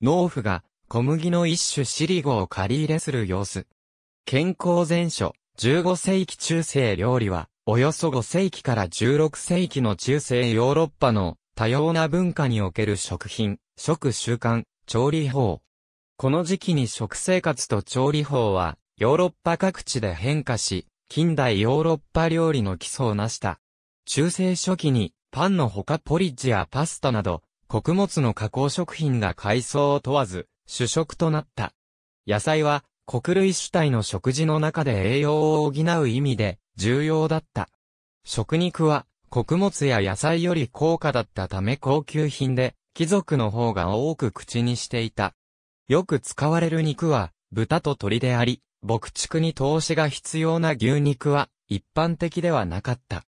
農夫が小麦の一種シリゴを刈り入れする様子。健康全書、15世紀中世料理は、およそ5世紀から16世紀の中世ヨーロッパの多様な文化における食品、食習慣、調理法。この時期に食生活と調理法は、ヨーロッパ各地で変化し、近代ヨーロッパ料理の基礎を成した。中世初期に、パンのほかポリッジやパスタなど、穀物の加工食品が階層を問わず、主食となった。野菜は、穀類主体の食事の中で栄養を補う意味で、重要だった。食肉は、穀物や野菜より高価だったため高級品で、貴族の方が多く口にしていた。よく使われる肉は、豚と鶏であり、牧畜に投資が必要な牛肉は、一般的ではなかった。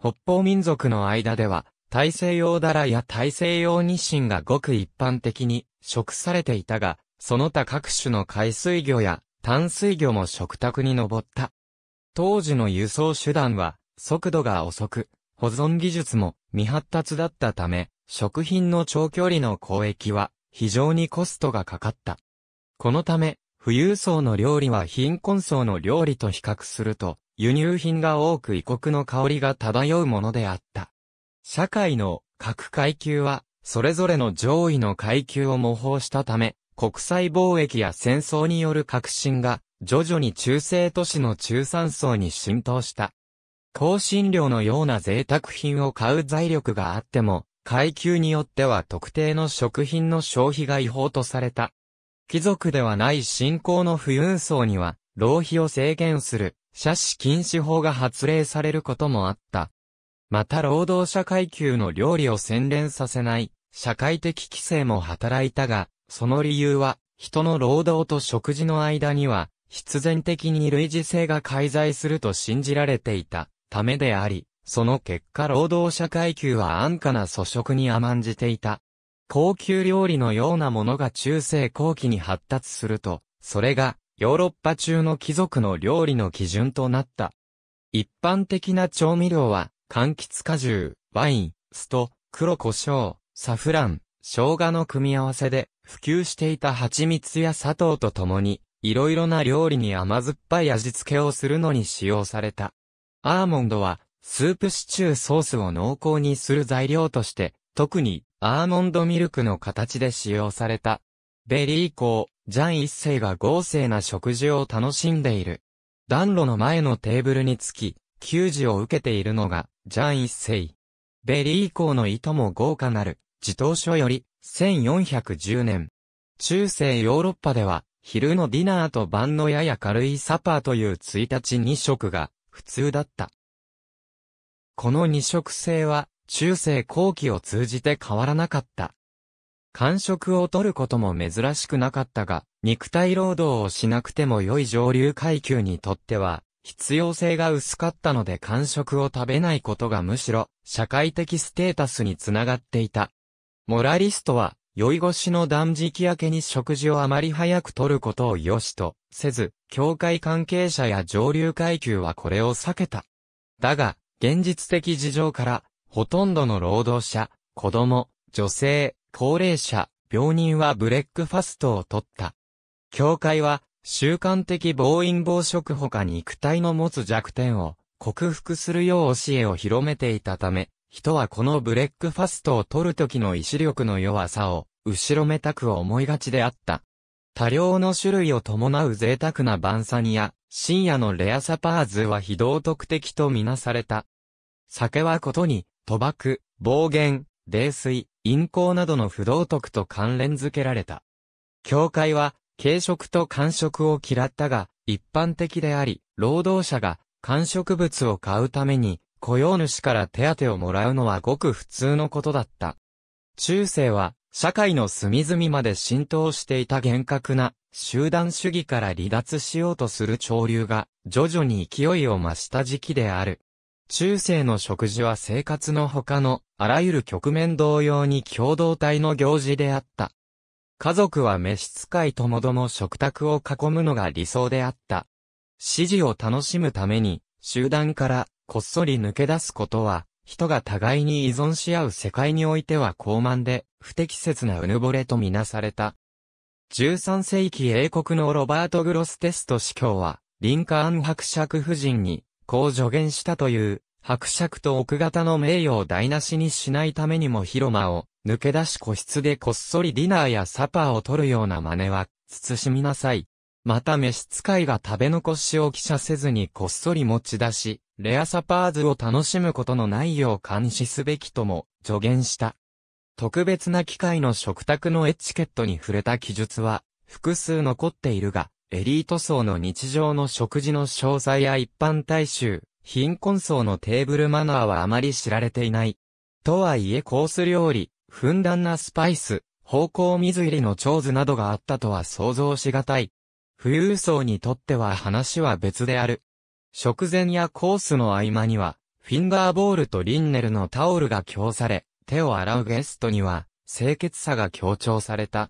北方民族の間では、大西洋ダラや大西洋ニシンがごく一般的に食されていたが、その他各種の海水魚や淡水魚も食卓に上った。当時の輸送手段は、速度が遅く、保存技術も未発達だったため、食品の長距離の交易は非常にコストがかかった。このため、富裕層の料理は貧困層の料理と比較すると、輸入品が多く異国の香りが漂うものであった。社会の各階級は、それぞれの上位の階級を模倣したため、国際貿易や戦争による革新が、徐々に中世都市の中産層に浸透した。香辛料のような贅沢品を買う財力があっても、階級によっては特定の食品の消費が違法とされた。貴族ではない信仰の富裕層には、浪費を制限する、奢侈禁止法が発令されることもあった。また労働者階級の料理を洗練させない、社会的規制も働いたが、その理由は、人の労働と食事の間には、必然的に類似性が介在すると信じられていたためであり、その結果労働者階級は安価な粗食に甘んじていた。高級料理のようなものが中世後期に発達すると、それがヨーロッパ中の貴族の料理の基準となった。一般的な調味料は、柑橘果汁、ワイン、酢と黒胡椒、サフラン、生姜の組み合わせで普及していた蜂蜜や砂糖とともに、いろいろな料理に甘酸っぱい味付けをするのに使用された。アーモンドは、スープシチューソースを濃厚にする材料として、特にアーモンドミルクの形で使用された。ベリー以降、ジャン一世が豪勢な食事を楽しんでいる。暖炉の前のテーブルにつき、給仕を受けているのが、ジャン一世。ベリー以降のいとも豪華なる、自当書より、1410年。中世ヨーロッパでは、昼のディナーと晩のやや軽いサパーという1日2食が普通だった。この2食制は中世後期を通じて変わらなかった。間食を取ることも珍しくなかったが、肉体労働をしなくても良い上流階級にとっては必要性が薄かったので間食を食べないことがむしろ社会的ステータスにつながっていた。モラリストは、宵越しの断食明けに食事をあまり早く取ることを良しとせず、教会関係者や上流階級はこれを避けた。だが、現実的事情から、ほとんどの労働者、子供、女性、高齢者、病人はブレックファストを取った。教会は、習慣的暴飲暴食ほか肉体の持つ弱点を克服するよう教えを広めていたため、人はこのブレックファストを取る時の意志力の弱さを後ろめたく思いがちであった。多量の種類を伴う贅沢な晩餐や深夜のレアサパーズは非道徳的とみなされた。酒はことに賭博、暴言、泥酔、淫行などの不道徳と関連づけられた。教会は軽食と間食を嫌ったが一般的であり、労働者が間食物を買うために雇用主から手当をもらうのはごく普通のことだった。中世は社会の隅々まで浸透していた厳格な集団主義から離脱しようとする潮流が徐々に勢いを増した時期である。中世の食事は生活の他のあらゆる局面同様に共同体の行事であった。家族は召使いともども食卓を囲むのが理想であった。指示を楽しむために集団からこっそり抜け出すことは、人が互いに依存し合う世界においては高慢で、不適切なうぬぼれとみなされた。13世紀英国のロバート・グロステスト司教は、リンカーン伯爵夫人に、こう助言したという、伯爵と奥方の名誉を台無しにしないためにも広間を抜け出し個室でこっそりディナーやサパーを取るような真似は、慎みなさい。また召使いが食べ残しを記者せずにこっそり持ち出し、レアサパーズを楽しむことのないよう監視すべきとも助言した。特別な機会の食卓のエチケットに触れた記述は複数残っているが、エリート層の日常の食事の詳細や一般大衆、貧困層のテーブルマナーはあまり知られていない。とはいえコース料理、ふんだんなスパイス、芳香水入りの腸酢などがあったとは想像しがたい。富裕層にとっては話は別である。食前やコースの合間には、フィンガーボールとリンネルのタオルが供され、手を洗うゲストには、清潔さが強調された。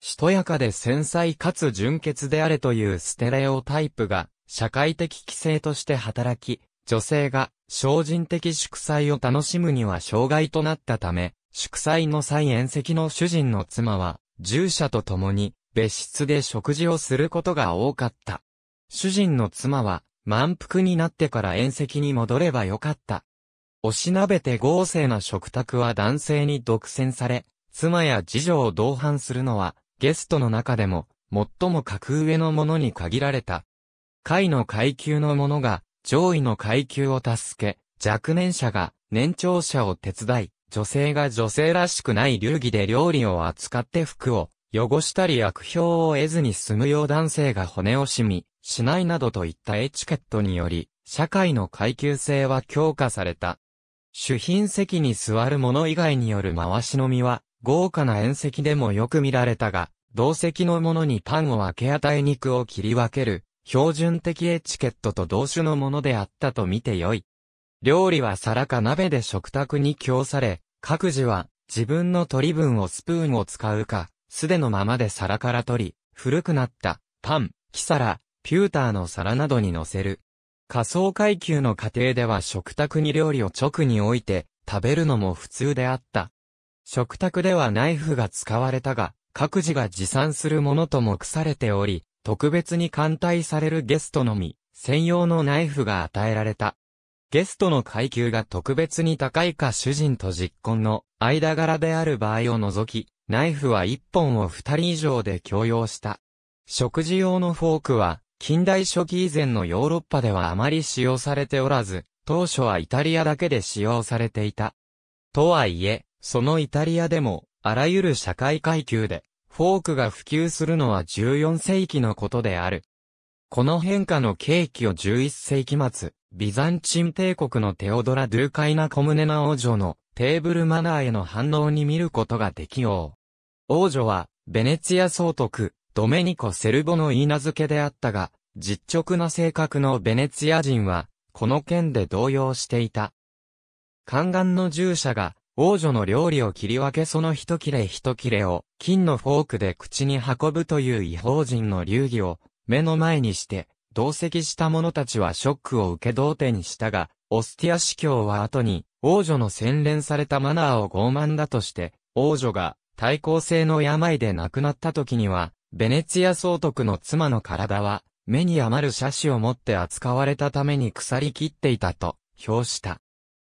しとやかで繊細かつ純潔であれというステレオタイプが、社会的規制として働き、女性が、精進的祝祭を楽しむには障害となったため、祝祭の際宴席の主人の妻は、従者と共に、別室で食事をすることが多かった。主人の妻は満腹になってから宴席に戻ればよかった。おしなべて豪勢な食卓は男性に独占され、妻や次女を同伴するのはゲストの中でも最も格上の者に限られた。下位の階級の者が上位の階級を助け、若年者が年長者を手伝い、女性が女性らしくない流儀で料理を扱って服を汚したり悪評を得ずに済むよう男性が骨をしみ、しないなどといったエチケットにより、社会の階級性は強化された。主賓席に座る者以外による回し飲みは、豪華な宴席でもよく見られたが、同席の者にパンを分け与え肉を切り分ける、標準的エチケットと同種のものであったと見てよい。料理は皿か鍋で食卓に供され、各自は自分の取り分をスプーンを使うか、素手のままで皿から取り、古くなった、パン、木皿、ピューターの皿などに乗せる。下層階級の家庭では食卓に料理を直に置いて、食べるのも普通であった。食卓ではナイフが使われたが、各自が持参するものと目されており、特別に歓待されるゲストのみ、専用のナイフが与えられた。ゲストの階級が特別に高いか主人と実婚の間柄である場合を除き、ナイフは1本を2人以上で共用した。食事用のフォークは、近代初期以前のヨーロッパではあまり使用されておらず、当初はイタリアだけで使用されていた。とはいえ、そのイタリアでも、あらゆる社会階級で、フォークが普及するのは14世紀のことである。この変化の契機を11世紀末、ビザンチン帝国のテオドラ・ドゥーカイナ・コムネナ王女のテーブルマナーへの反応に見ることができよう。王女は、ベネツィア総督、ドメニコ・セルボの言い名付けであったが、実直な性格のベネツィア人は、この件で動揺していた。宦官の従者が、王女の料理を切り分けその一切れ一切れを、金のフォークで口に運ぶという異邦人の流儀を、目の前にして、同席した者たちはショックを受け同点したが、オスティア司教は後に、王女の洗練されたマナーを傲慢だとして、王女が、対抗性の病で亡くなった時には、ベネツィア総督の妻の体は、目に余る斜視を持って扱われたために腐りきっていたと、評した。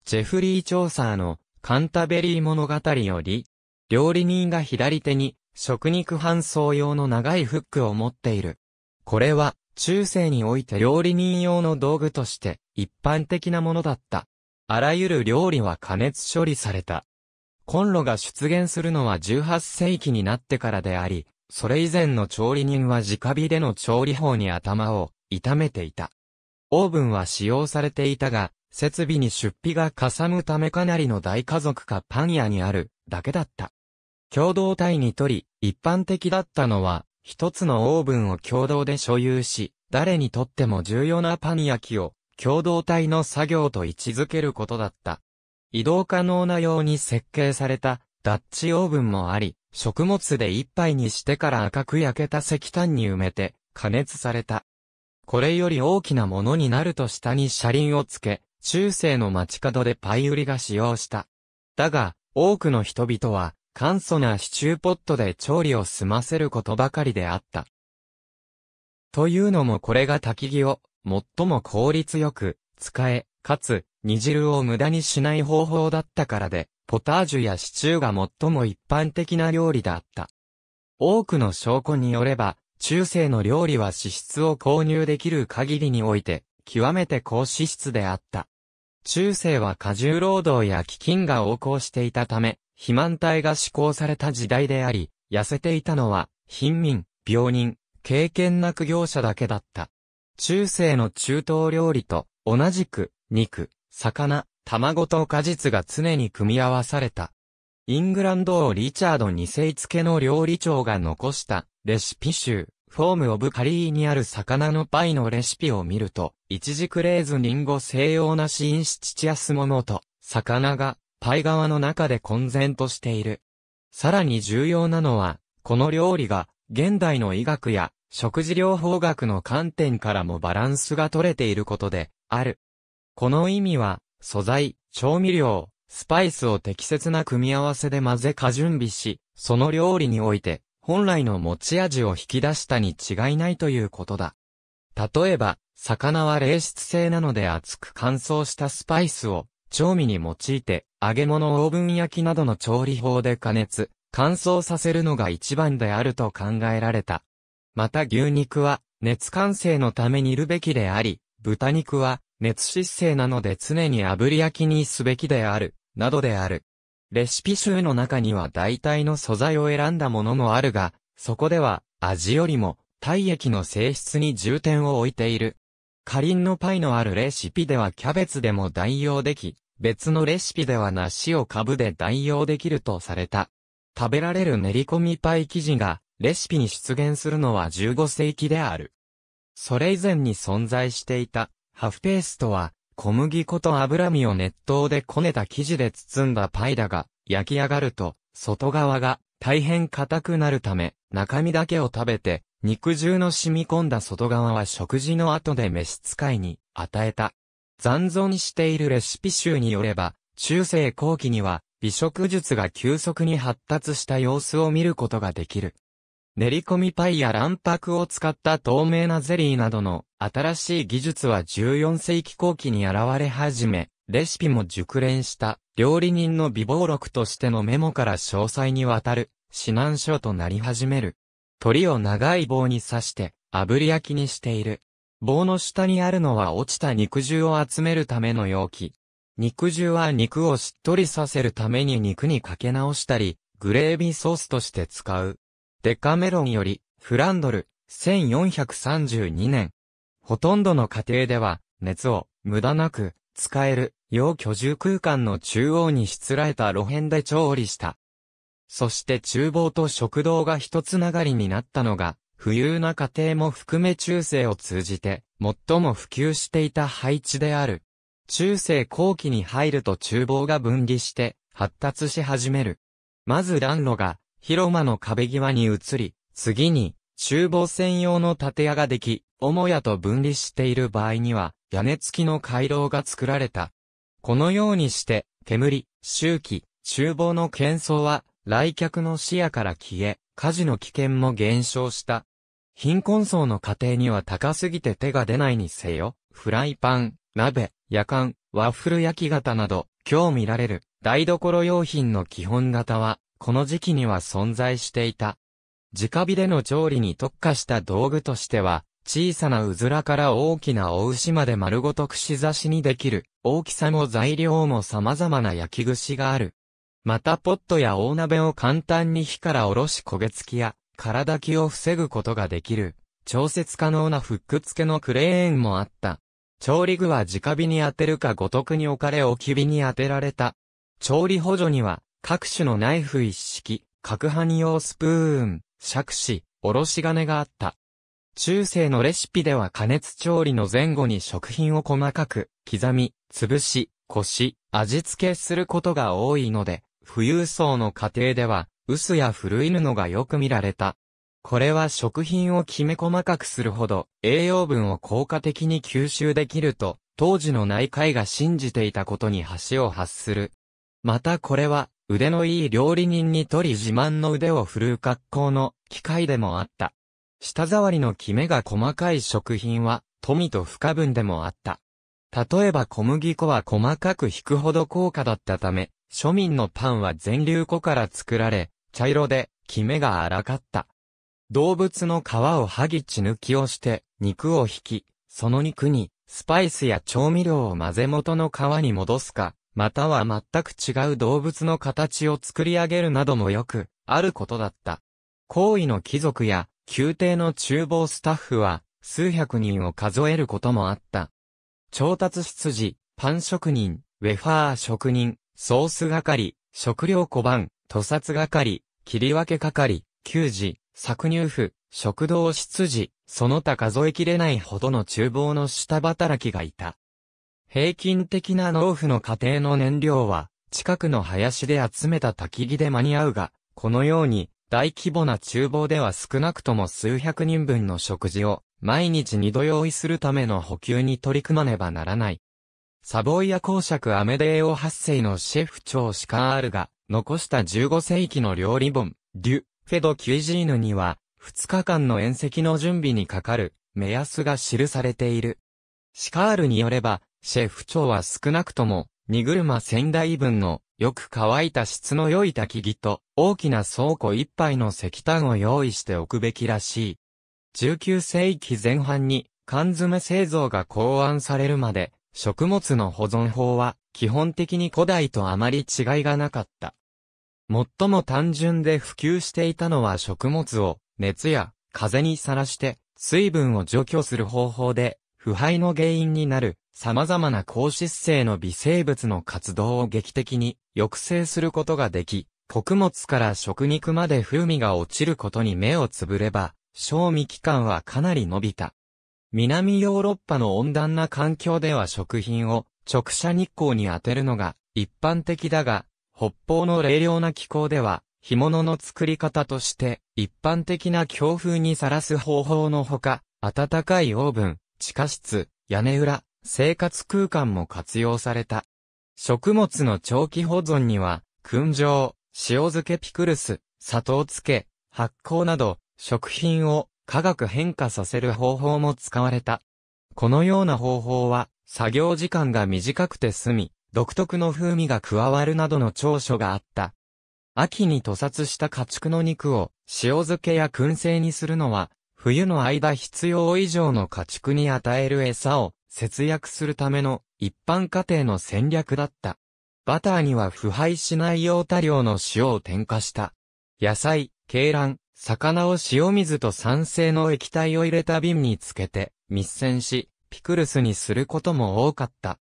ジェフリー・チョーサーの、カンタベリー物語より、料理人が左手に、食肉搬送用の長いフックを持っている。これは、中世において料理人用の道具として、一般的なものだった。あらゆる料理は加熱処理された。コンロが出現するのは18世紀になってからであり、それ以前の調理人は直火での調理法に頭を痛めていた。オーブンは使用されていたが、設備に出費がかさむためかなりの大家族かパン屋にあるだけだった。共同体にとり、一般的だったのは、一つのオーブンを共同で所有し、誰にとっても重要なパン焼きを共同体の作業と位置づけることだった。移動可能なように設計されたダッチオーブンもあり、食物で一杯にしてから赤く焼けた石炭に埋めて加熱された。これより大きなものになると下に車輪をつけ、中世の街角でパイ売りが使用した。だが、多くの人々は、簡素なシチューポットで調理を済ませることばかりであった。というのもこれが焚き木を、最も効率よく、使え、かつ、煮汁を無駄にしない方法だったからで、ポタージュやシチューが最も一般的な料理だった。多くの証拠によれば、中世の料理は脂質を購入できる限りにおいて、極めて高脂質であった。中世は過重労働や飢饉が横行していたため、肥満体が施行された時代であり、痩せていたのは、貧民、病人、経験な苦行者だけだった。中世の中東料理と、同じく、肉、魚、卵と果実が常に組み合わされた。イングランド王リチャード2世付の料理長が残したレシピ集、フォーム・オブ・カリーにある魚のパイのレシピを見ると、イチジクレーズリンゴ西洋なしインシチチアスモモと、魚がパイ側の中で混然としている。さらに重要なのは、この料理が現代の医学や食事療法学の観点からもバランスが取れていることである。この意味は、素材、調味料、スパイスを適切な組み合わせで混ぜか準備し、その料理において、本来の持ち味を引き出したに違いないということだ。例えば、魚は冷湿性なので熱く乾燥したスパイスを、調味に用いて、揚げ物オーブン焼きなどの調理法で加熱、乾燥させるのが一番であると考えられた。また牛肉は、熱完成のため煮るべきであり、豚肉は、熱湿性なので常に炙り焼きにすべきである。などである。レシピ集の中には代替の素材を選んだものもあるが、そこでは味よりも体液の性質に重点を置いている。カリンのパイのあるレシピではキャベツでも代用でき、別のレシピでは梨を株で代用できるとされた。食べられる練り込みパイ生地がレシピに出現するのは15世紀である。それ以前に存在していたハフペーストは、小麦粉と脂身を熱湯でこねた生地で包んだパイだが、焼き上がると、外側が大変硬くなるため、中身だけを食べて、肉汁の染み込んだ外側は食事の後で召使いに与えた。残存しているレシピ集によれば、中世後期には、美食術が急速に発達した様子を見ることができる。練り込みパイや卵白を使った透明なゼリーなどの新しい技術は14世紀後期に現れ始め、レシピも熟練した料理人の備忘録としてのメモから詳細にわたる指南書となり始める。鶏を長い棒に刺して炙り焼きにしている。棒の下にあるのは落ちた肉汁を集めるための容器。肉汁は肉をしっとりさせるために肉にかけ直したり、グレービーソースとして使う。デカメロンより、フランドル、1432年。ほとんどの家庭では、熱を無駄なく使える、要居住空間の中央にしつらえた露辺で調理した。そして厨房と食堂が一つながりになったのが、富裕な家庭も含め中世を通じて、最も普及していた配置である。中世後期に入ると厨房が分離して、発達し始める。まず暖炉が、広間の壁際に移り、次に、厨房専用の建屋ができ、母屋と分離している場合には、屋根付きの回廊が作られた。このようにして、煙、臭気、厨房の喧騒は、来客の視野から消え、火事の危険も減少した。貧困層の家庭には高すぎて手が出ないにせよ、フライパン、鍋、やかん、ワッフル焼き型など、今日見られる、台所用品の基本型は、この時期には存在していた。直火での調理に特化した道具としては、小さなうずらから大きなお牛まで丸ごと串刺しにできる、大きさも材料も様々な焼き串がある。またポットや大鍋を簡単に火からおろし焦げ付きや、空炊きを防ぐことができる、調節可能なフック付けのクレーンもあった。調理具は直火に当てるか五徳に置かれ置き火に当てられた。調理補助には、各種のナイフ一式、攪拌用スプーン、杓子、おろし金があった。中世のレシピでは加熱調理の前後に食品を細かく刻み、潰し、こし、味付けすることが多いので、富裕層の家庭では、臼や古い布がよく見られた。これは食品をきめ細かくするほど、栄養分を効果的に吸収できると当時の内科医が信じていたことに端を発する。またこれは、腕のいい料理人にとり自慢の腕を振るう格好の機会でもあった。舌触りのキメが細かい食品は、富と不可分でもあった。例えば小麦粉は細かくひくほど高価だったため、庶民のパンは全粒粉から作られ、茶色で、キメが荒かった。動物の皮を剥ぎ血抜きをして、肉を引き、その肉に、スパイスや調味料を混ぜ元の皮に戻すか、または全く違う動物の形を作り上げるなどもよく、あることだった。高位の貴族や、宮廷の厨房スタッフは、数百人を数えることもあった。調達執事、パン職人、ウェファー職人、ソース係、食料小判、屠殺係、切り分け係、給仕、搾乳婦、食堂執事、その他数えきれないほどの厨房の下働きがいた。平均的な農夫の家庭の燃料は、近くの林で集めた焚き木で間に合うが、このように、大規模な厨房では少なくとも数百人分の食事を、毎日2度用意するための補給に取り組まねばならない。サボイア公爵アメデーオ8世のシェフ長シカールが、残した15世紀の料理本、デュ・フェド・キュイジーヌには、2日間の宴席の準備にかかる、目安が記されている。シカールによれば、シェフ長は少なくとも、荷車1000台分の、よく乾いた質の良い焚き木と、大きな倉庫1杯の石炭を用意しておくべきらしい。19世紀前半に、缶詰製造が考案されるまで、食物の保存法は、基本的に古代とあまり違いがなかった。最も単純で普及していたのは食物を熱や風にさらして水分を除去する方法で腐敗の原因になる様々な高脂性の微生物の活動を劇的に抑制することができ、穀物から食肉まで風味が落ちることに目をつぶれば、賞味期間はかなり伸びた。南ヨーロッパの温暖な環境では食品を直射日光に当てるのが一般的だが、北方の冷涼な気候では、干物の作り方として、一般的な強風にさらす方法のほか、暖かいオーブン、地下室、屋根裏、生活空間も活用された。食物の長期保存には、燻蒸、塩漬けピクルス、砂糖漬け、発酵など、食品を化学変化させる方法も使われた。このような方法は、作業時間が短くて済み、独特の風味が加わるなどの長所があった。秋に屠殺した家畜の肉を塩漬けや燻製にするのは、冬の間必要以上の家畜に与える餌を節約するための一般家庭の戦略だった。バターには腐敗しないよう多量の塩を添加した。野菜、鶏卵、魚を塩水と酸性の液体を入れた瓶につけて密栓し、ピクルスにすることも多かった。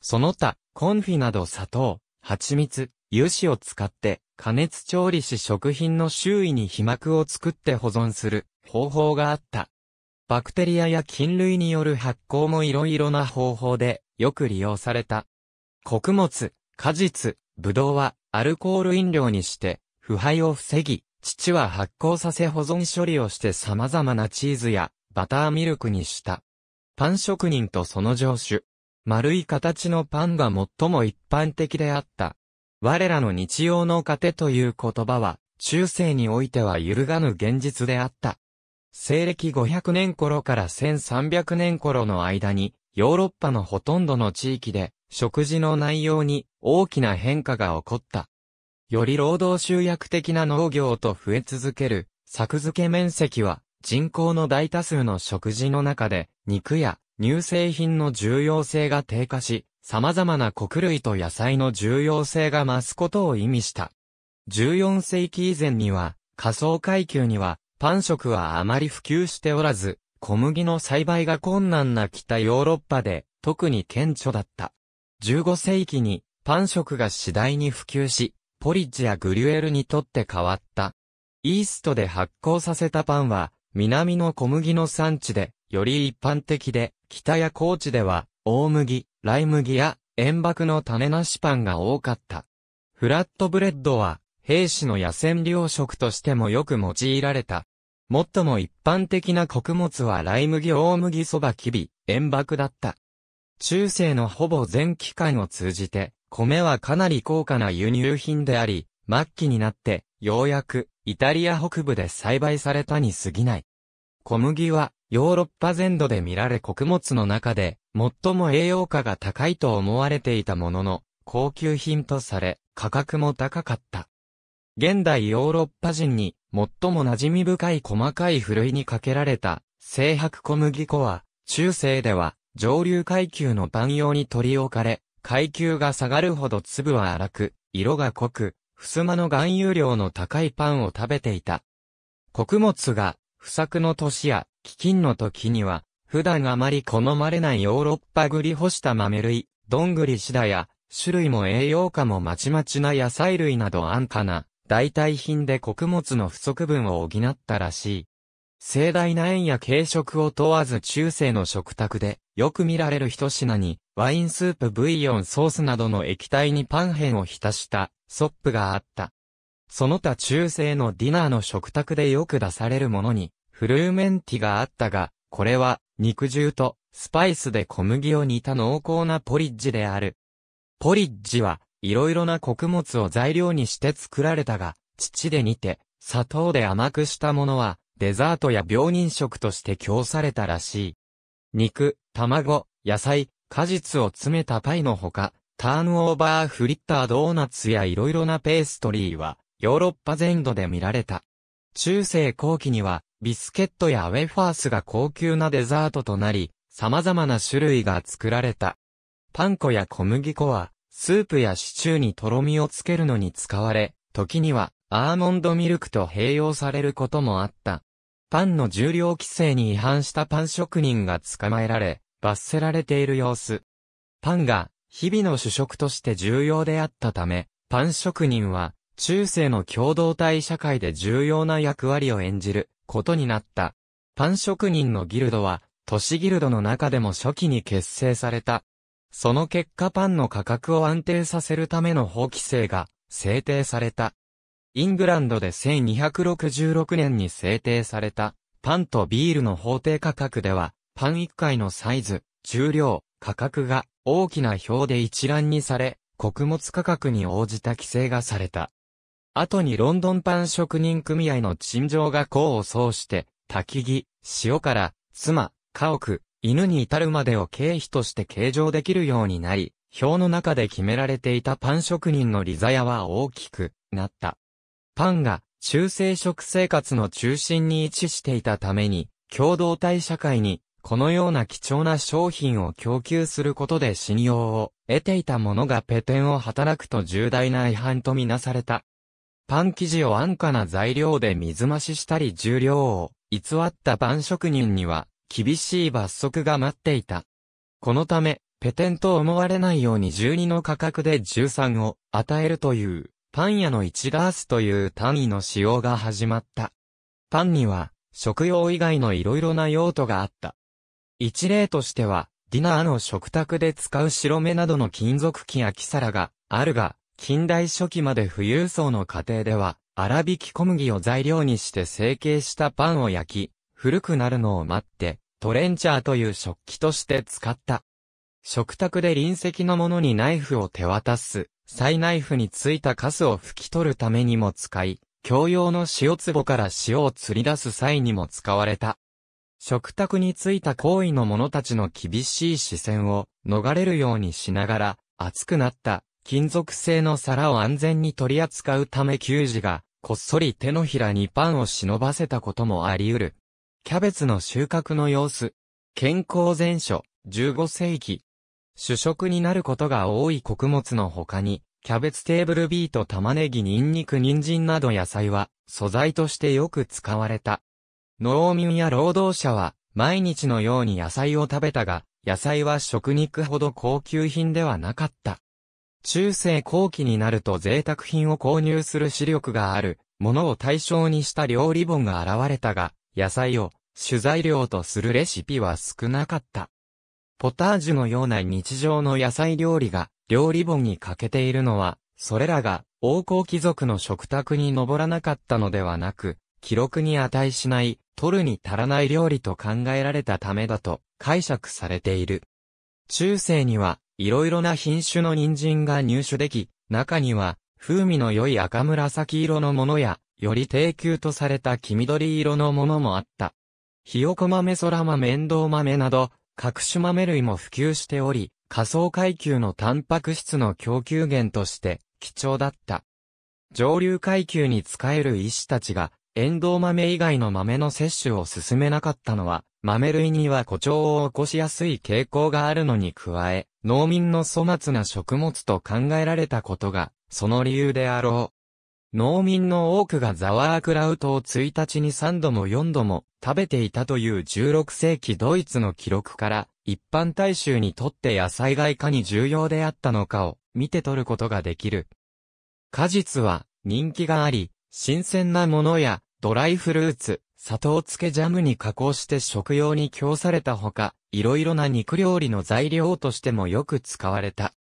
その他、コンフィなど砂糖、蜂蜜、油脂を使って加熱調理し食品の周囲に皮膜を作って保存する方法があった。バクテリアや菌類による発酵もいろいろな方法でよく利用された。穀物、果実、ブドウはアルコール飲料にして腐敗を防ぎ、乳は発酵させ保存処理をして様々なチーズやバターミルクにした。パン職人とその上手。丸い形のパンが最も一般的であった。我らの日用の糧という言葉は、中世においては揺るがぬ現実であった。西暦500年頃から1300年頃の間に、ヨーロッパのほとんどの地域で、食事の内容に大きな変化が起こった。より労働集約的な農業と増え続ける、作付け面積は、人口の大多数の食事の中で、肉や、乳製品の重要性が低下し、様々な穀類と野菜の重要性が増すことを意味した。14世紀以前には、下層階級には、パン食はあまり普及しておらず、小麦の栽培が困難な北ヨーロッパで、特に顕著だった。15世紀に、パン食が次第に普及し、ポリッジやグリュエルにとって変わった。イーストで発酵させたパンは、南の小麦の産地で、より一般的で、北や高地では、大麦、ライ麦や、塩爆の種なしパンが多かった。フラットブレッドは、兵士の野戦糧食としてもよく用いられた。最も一般的な穀物はライ麦、大麦、そば、きび、塩爆だった。中世のほぼ全期間を通じて、米はかなり高価な輸入品であり、末期になって、ようやく、イタリア北部で栽培されたに過ぎない。小麦は、ヨーロッパ全土で見られ穀物の中で、最も栄養価が高いと思われていたものの、高級品とされ、価格も高かった。現代ヨーロッパ人に、最も馴染み深い細かいふるいにかけられた、精白小麦粉は、中世では、上流階級のパン用に取り置かれ、階級が下がるほど粒は粗く、色が濃く、襖の含有量の高いパンを食べていた。穀物が、不作の年や、飢饉の時には、普段あまり好まれないヨーロッパ繰り干した豆類、どんぐりシダや、種類も栄養価もまちまちな野菜類など安価な、代替品で穀物の不足分を補ったらしい。盛大な宴や軽食を問わず中世の食卓で、よく見られる一品に、ワインスープ、ブイヨン、ソースなどの液体にパン片を浸した、ソップがあった。その他中世のディナーの食卓でよく出されるものに、フルーメンティがあったが、これは肉汁とスパイスで小麦を煮た濃厚なポリッジである。ポリッジは、色々な穀物を材料にして作られたが、乳で煮て、砂糖で甘くしたものは、デザートや病人食として供されたらしい。肉、卵、野菜、果実を詰めたパイのほか、ターンオーバーフリッタードーナツや色々なペーストリーは、ヨーロッパ全土で見られた。中世後期には、ビスケットやウェファースが高級なデザートとなり、様々な種類が作られた。パン粉や小麦粉は、スープやシチューにとろみをつけるのに使われ、時には、アーモンドミルクと併用されることもあった。パンの重量規制に違反したパン職人が捕まえられ、罰せられている様子。パンが、日々の主食として重要であったため、パン職人は、中世の共同体社会で重要な役割を演じることになった。パン職人のギルドは都市ギルドの中でも初期に結成された。その結果パンの価格を安定させるための法規制が制定された。イングランドで1266年に制定されたパンとビールの法定価格ではパン1回のサイズ、重量、価格が大きな表で一覧にされ、穀物価格に応じた規制がされた。後にロンドンパン職人組合の陳情が功を奏して、薪木、塩辛、妻、家屋、犬に至るまでを経費として計上できるようになり、表の中で決められていたパン職人の利ざやは大きくなった。パンが中世食生活の中心に位置していたために、共同体社会にこのような貴重な商品を供給することで信用を得ていた者がペテンを働くと重大な違反とみなされた。パン生地を安価な材料で水増ししたり重量を偽ったパン職人には厳しい罰則が待っていた。このため、ペテンと思われないように12の価格で13を与えるというパン屋の1ダースという単位の使用が始まった。パンには食用以外の色々な用途があった。一例としてはディナーの食卓で使う白目などの金属器や木皿があるが、近代初期まで富裕層の家庭では、粗挽き小麦を材料にして成形したパンを焼き、古くなるのを待って、トレンチャーという食器として使った。食卓で隣席の者にナイフを手渡す、際ナイフについたカスを拭き取るためにも使い、共用の塩壺から塩を釣り出す際にも使われた。食卓についた行為の者たちの厳しい視線を逃れるようにしながら、熱くなった。金属製の皿を安全に取り扱うため給仕が、こっそり手のひらにパンを忍ばせたこともあり得る。キャベツの収穫の様子。健康全書、15世紀。主食になることが多い穀物の他に、キャベツ、テーブルビート、玉ねぎ、ニンニク、人参など野菜は、素材としてよく使われた。農民や労働者は、毎日のように野菜を食べたが、野菜は食肉ほど高級品ではなかった。中世後期になると贅沢品を購入する資力があるものを対象にした料理本が現れたが、野菜を主材料とするレシピは少なかった。ポタージュのような日常の野菜料理が料理本に欠けているのは、それらが王侯貴族の食卓に上らなかったのではなく、記録に値しない、取るに足らない料理と考えられたためだと解釈されている。中世には、いろいろな品種の人参が入手でき、中には、風味の良い赤紫色のものや、より低級とされた黄緑色のものもあった。ひよこ豆、そら豆、エンドウ豆など、各種豆類も普及しており、下層階級のタンパク質の供給源として、貴重だった。上流階級に仕える医師たちが、エンドウ豆以外の豆の摂取を進めなかったのは、豆類には誇張を起こしやすい傾向があるのに加え、農民の粗末な食物と考えられたことが、その理由であろう。農民の多くがザワークラウトを1日に3度も4度も食べていたという16世紀ドイツの記録から、一般大衆にとって野菜がいかに重要であったのかを見て取ることができる。果実は人気があり、新鮮なものやドライフルーツ、砂糖漬けジャムに加工して食用に供されたほか、いろいろな肉料理の材料としてもよく使われた。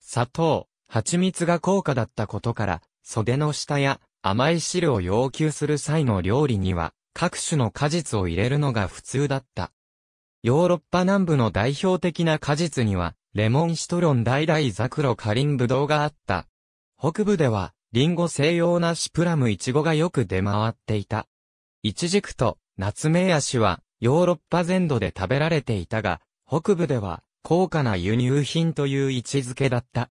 砂糖、蜂蜜が高価だったことから、袖の下や甘い汁を要求する際の料理には、各種の果実を入れるのが普通だった。ヨーロッパ南部の代表的な果実には、レモン、シトロン、ダイダイ、ザクロ、カリン、ブドウがあった。北部では、リンゴ、西洋梨、プラム、イチゴがよく出回っていた。イチジクとナツメヤシはヨーロッパ全土で食べられていたが、北部では高価な輸入品という位置づけだった。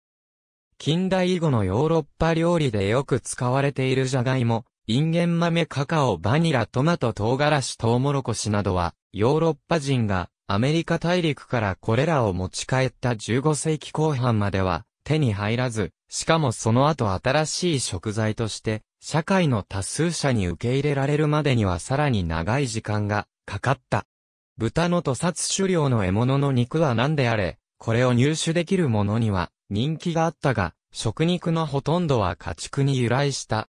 近代以後のヨーロッパ料理でよく使われているジャガイモ、インゲン豆、カカオ、バニラ、トマト、唐辛子、トウモロコシなどは、ヨーロッパ人がアメリカ大陸からこれらを持ち帰った15世紀後半までは手に入らず、しかもその後新しい食材として、社会の多数者に受け入れられるまでにはさらに長い時間がかかった。豚の屠殺狩猟の獲物の肉は何であれ、これを入手できる者には人気があったが、食肉のほとんどは家畜に由来した。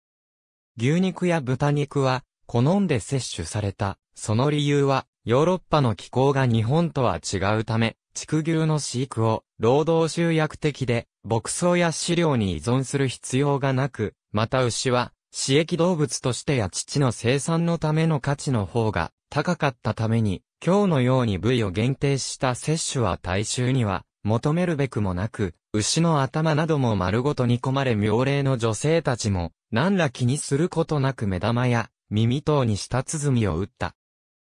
牛肉や豚肉は好んで摂取された。その理由は、ヨーロッパの気候が日本とは違うため、畜牛の飼育を労働集約的で、牧草や飼料に依存する必要がなく、また牛は、飼育動物としてや乳の生産のための価値の方が高かったために、今日のように部位を限定した摂取は大衆には求めるべくもなく、牛の頭なども丸ごと煮込まれ、妙齢の女性たちも、何ら気にすることなく目玉や耳等に舌鼓を打った。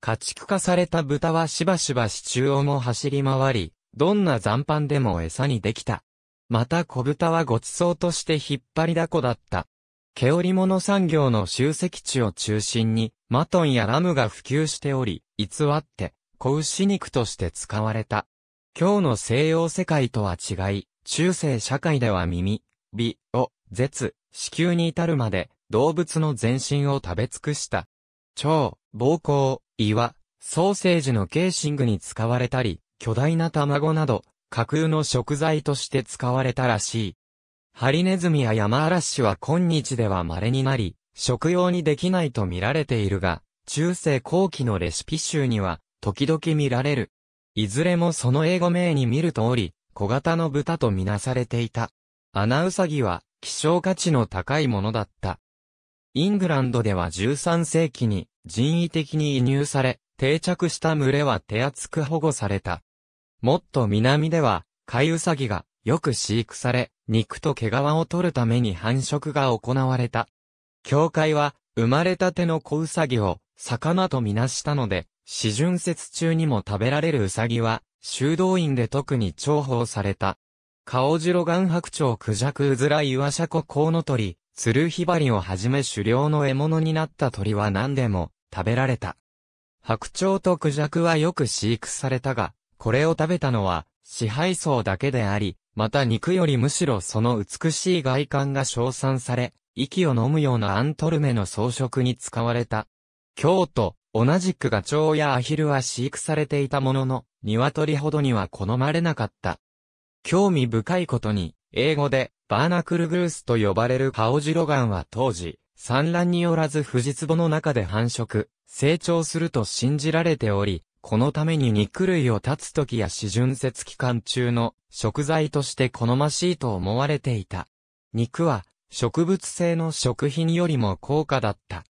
家畜化された豚はしばしば市中をも走り回り、どんな残飯でも餌にできた。また小豚はごちそうとして引っ張りだこだった。毛織物産業の集積地を中心に、マトンやラムが普及しており、偽って、子牛肉として使われた。今日の西洋世界とは違い、中世社会では耳、尾、舌、子宮に至るまで、動物の全身を食べ尽くした。腸、膀胱、胃は、ソーセージのケーシングに使われたり、巨大な卵など、架空の食材として使われたらしい。ハリネズミやヤマアラシは今日では稀になり、食用にできないと見られているが、中世後期のレシピ集には、時々見られる。いずれもその英語名に見るとおり、小型の豚とみなされていた。アナウサギは、希少価値の高いものだった。イングランドでは13世紀に、人為的に移入され、定着した群れは手厚く保護された。もっと南では、飼いウサギが、よく飼育され、肉と毛皮を取るために繁殖が行われた。教会は、生まれたての子ウサギを、魚とみなしたので、四旬節中にも食べられるウサギは、修道院で特に重宝された。カオジロガン、白鳥、クジャク、ウズラ、イワシャコ、コウノトリ、ツルヒバリをはじめ狩猟の獲物になった鳥は何でも、食べられた。白鳥とクジャクはよく飼育されたが、これを食べたのは、支配層だけであり、また肉よりむしろその美しい外観が称賛され、息を飲むようなアントルメの装飾に使われた。今日と同じくガチョウやアヒルは飼育されていたものの、鶏ほどには好まれなかった。興味深いことに、英語でバーナクルグースと呼ばれるカオジロガンは当時、産卵によらずフジツボの中で繁殖、成長すると信じられており、このために肉類を断つ時や四旬節期間中の食材として好ましいと思われていた。肉は植物性の食品よりも高価だった。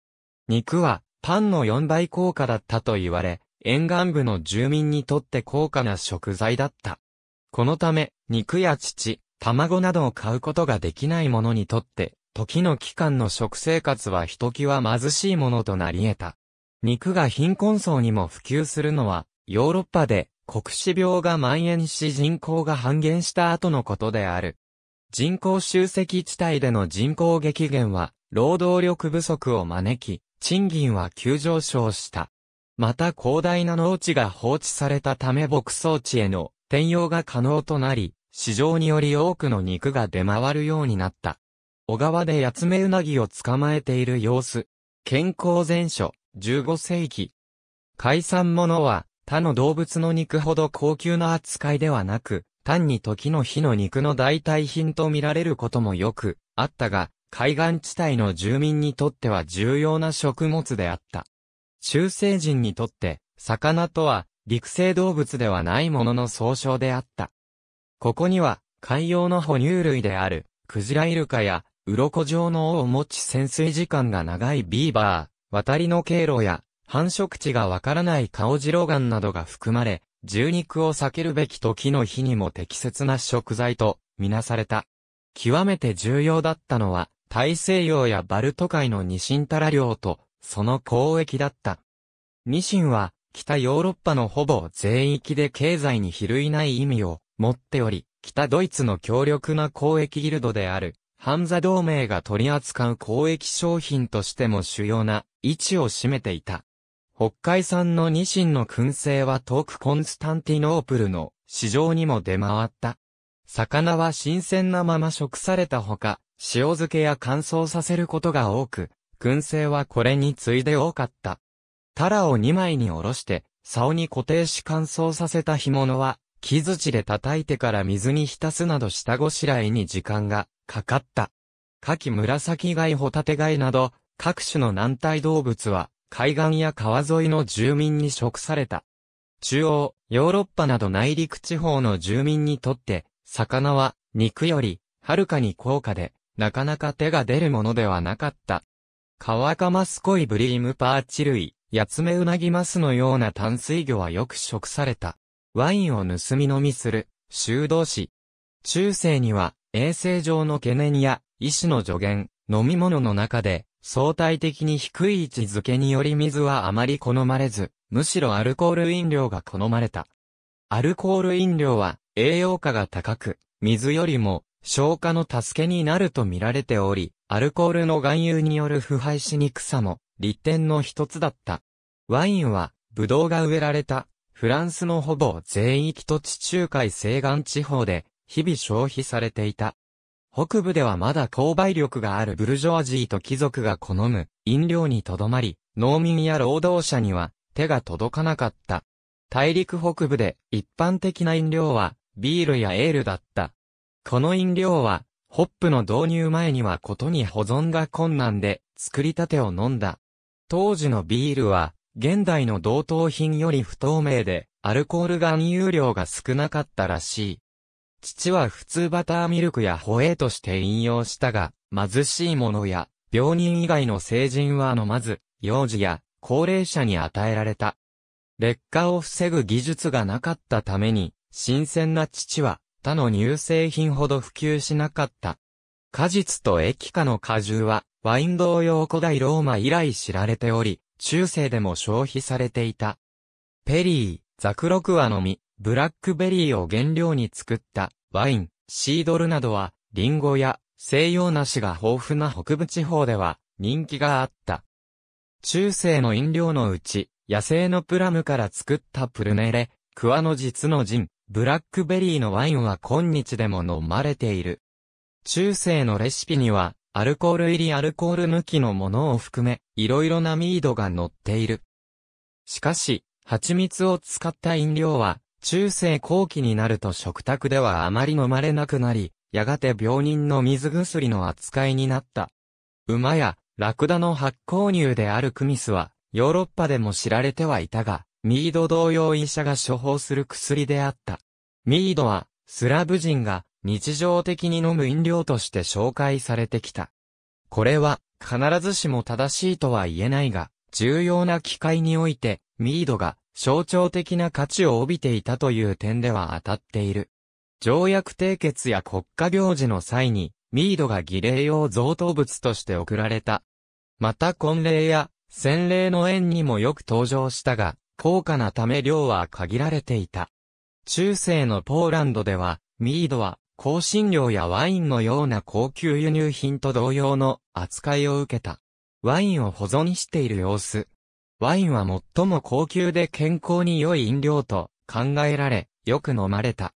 肉はパンの4倍高価だったと言われ、沿岸部の住民にとって高価な食材だった。このため、肉や乳、卵などを買うことができない者にとって、時の期間の食生活はひときわ貧しいものとなり得た。肉が貧困層にも普及するのは、ヨーロッパで黒死病が蔓延し人口が半減した後のことである。人口集積地帯での人口激減は、労働力不足を招き、賃金は急上昇した。また広大な農地が放置されたため牧草地への転用が可能となり、市場により多くの肉が出回るようになった。小川でヤツメウナギを捕まえている様子。健康全書、15世紀。海産物は他の動物の肉ほど高級な扱いではなく、単に時の火の肉の代替品と見られることもよくあったが、海岸地帯の住民にとっては重要な食物であった。中世人にとって、魚とは陸生動物ではないものの総称であった。ここには、海洋の哺乳類である、クジライルカや、鱗状の尾を持ち潜水時間が長いビーバー、渡りの経路や、繁殖地がわからないカオジロガンなどが含まれ、獣肉を避けるべき時の火にも適切な食材とみなされた。極めて重要だったのは大西洋やバルト海のニシンタラ漁とその交易だった。ニシンは北ヨーロッパのほぼ全域で経済に比類ない意味を持っており、北ドイツの強力な交易ギルドであるハンザ同盟が取り扱う交易商品としても主要な位置を占めていた。北海産のニシンの燻製は遠くコンスタンティノープルの市場にも出回った。魚は新鮮なまま食されたほか、塩漬けや乾燥させることが多く、燻製はこれに次いで多かった。タラを2枚におろして、竿に固定し乾燥させた干物は、木槌で叩いてから水に浸すなど下ごしらえに時間がかかった。カキ、紫貝、ホタテ貝など、各種の軟体動物は、海岸や川沿いの住民に食された。中央、ヨーロッパなど内陸地方の住民にとって、魚は肉よりはるかに高価で、なかなか手が出るものではなかった。カワカマスコイブリームパーチ類、ヤツメウナギマスのような淡水魚はよく食された。ワインを盗み飲みする、修道士。中世には、衛生上の懸念や、医師の助言、飲み物の中で、相対的に低い位置づけにより水はあまり好まれず、むしろアルコール飲料が好まれた。アルコール飲料は栄養価が高く、水よりも消化の助けになると見られており、アルコールの含有による腐敗しにくさも利点の一つだった。ワインはブドウが植えられたフランスのほぼ全域と地中海西岸地方で日々消費されていた。北部ではまだ購買力があるブルジョワジーと貴族が好む飲料にとどまり、農民や労働者には手が届かなかった。大陸北部で一般的な飲料はビールやエールだった。この飲料はホップの導入前にはことに保存が困難で作りたてを飲んだ。当時のビールは現代の同等品より不透明でアルコール含有量が少なかったらしい。父は普通バターミルクやホエーとして引用したが、貧しい者や病人以外の成人は飲まず、幼児や高齢者に与えられた。劣化を防ぐ技術がなかったために、新鮮な乳は他の乳製品ほど普及しなかった。果実と液化の果汁はワイン同様古代ローマ以来知られており、中世でも消費されていた。ペリー、ザクロクワの実。ブラックベリーを原料に作ったワイン、シードルなどはリンゴや西洋梨が豊富な北部地方では人気があった。中世の飲料のうち野生のプラムから作ったプルネレ、桑の実のジン、ブラックベリーのワインは今日でも飲まれている。中世のレシピにはアルコール入りアルコール抜きのものを含めいろいろなミードが載っている。しかし、蜂蜜を使った飲料は中世後期になると食卓ではあまり飲まれなくなり、やがて病人の水薬の扱いになった。馬やラクダの発酵乳であるクミスは、ヨーロッパでも知られてはいたが、ミード同様医者が処方する薬であった。ミードは、スラブ人が日常的に飲む飲料として紹介されてきた。これは、必ずしも正しいとは言えないが、重要な機会において、ミードが、象徴的な価値を帯びていたという点では当たっている。条約締結や国家行事の際に、ミードが儀礼用贈答物として贈られた。また婚礼や、洗礼の宴にもよく登場したが、高価なため量は限られていた。中世のポーランドでは、ミードは、香辛料やワインのような高級輸入品と同様の扱いを受けた。ワインを保存している様子。ワインは最も高級で健康に良い飲料と考えられ、よく飲まれた。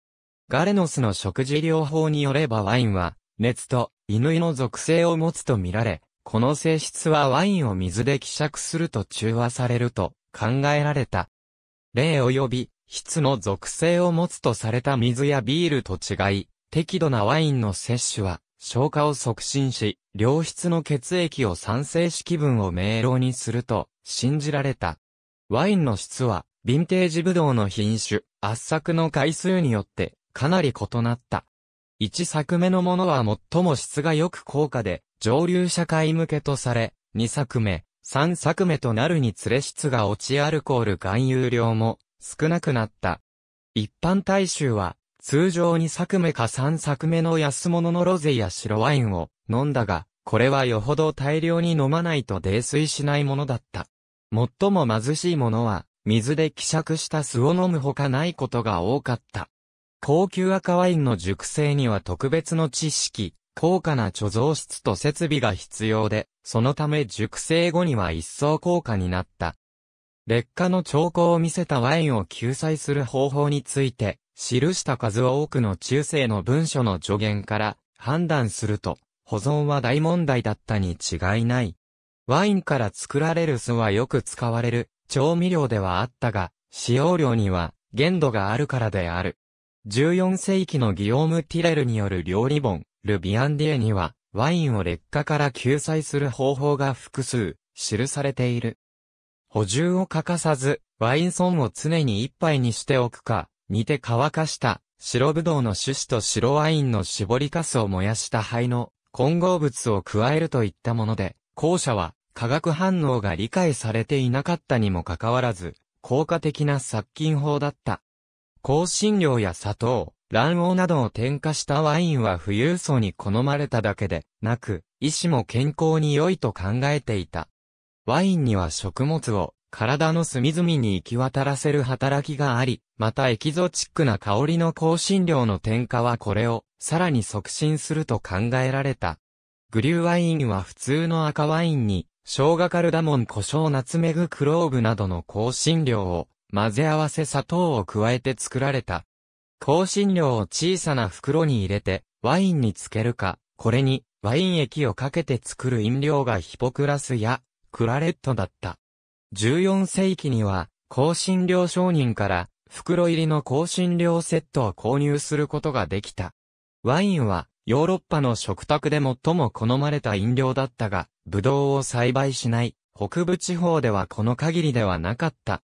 ガレノスの食事療法によればワインは、熱と乾の属性を持つと見られ、この性質はワインを水で希釈すると中和されると考えられた。霊及び質の属性を持つとされた水やビールと違い、適度なワインの摂取は消化を促進し、良質の血液を酸性式分を明朗にすると信じられた。ワインの質はヴィンテージブドウの品種、圧搾の回数によってかなり異なった。一作目のものは最も質がよく高価で、上流社会向けとされ、二作目、三作目となるにつれ質が落ちアルコール含有量も少なくなった。一般大衆は、通常二作目か三作目の安物のロゼや白ワインを飲んだが、これはよほど大量に飲まないと泥酔しないものだった。最も貧しい者は、水で希釈した酢を飲むほかないことが多かった。高級赤ワインの熟成には特別の知識、高価な貯蔵室と設備が必要で、そのため熟成後には一層高価になった。劣化の兆候を見せたワインを救済する方法について、記した数多くの中世の文書の助言から判断すると、保存は大問題だったに違いない。ワインから作られる酢はよく使われる調味料ではあったが、使用量には限度があるからである。14世紀のギヨーム・ティレルによる料理本、ル・ビアンディエには、ワインを劣化から救済する方法が複数、記されている。補充を欠かさず、ワイン損を常に一杯にしておくか、煮て乾かした、白ぶどうの種子と白ワインの搾りかすを燃やした灰の混合物を加えるといったもので、後者は化学反応が理解されていなかったにもかかわらず、効果的な殺菌法だった。香辛料や砂糖、卵黄などを添加したワインは富裕層に好まれただけでなく、医師も健康に良いと考えていた。ワインには食物を体の隅々に行き渡らせる働きがあり、またエキゾチックな香りの香辛料の添加はこれをさらに促進すると考えられた。グリューワインは普通の赤ワインに、生姜カルダモン、胡椒、ナツメグ、クローブなどの香辛料を、混ぜ合わせ砂糖を加えて作られた。香辛料を小さな袋に入れて、ワインにつけるか、これにワイン液をかけて作る飲料がヒポクラスやクラレットだった。14世紀には、香辛料商人から袋入りの香辛料セットを購入することができた。ワインはヨーロッパの食卓で最も好まれた飲料だったが、ブドウを栽培しない北部地方ではこの限りではなかった。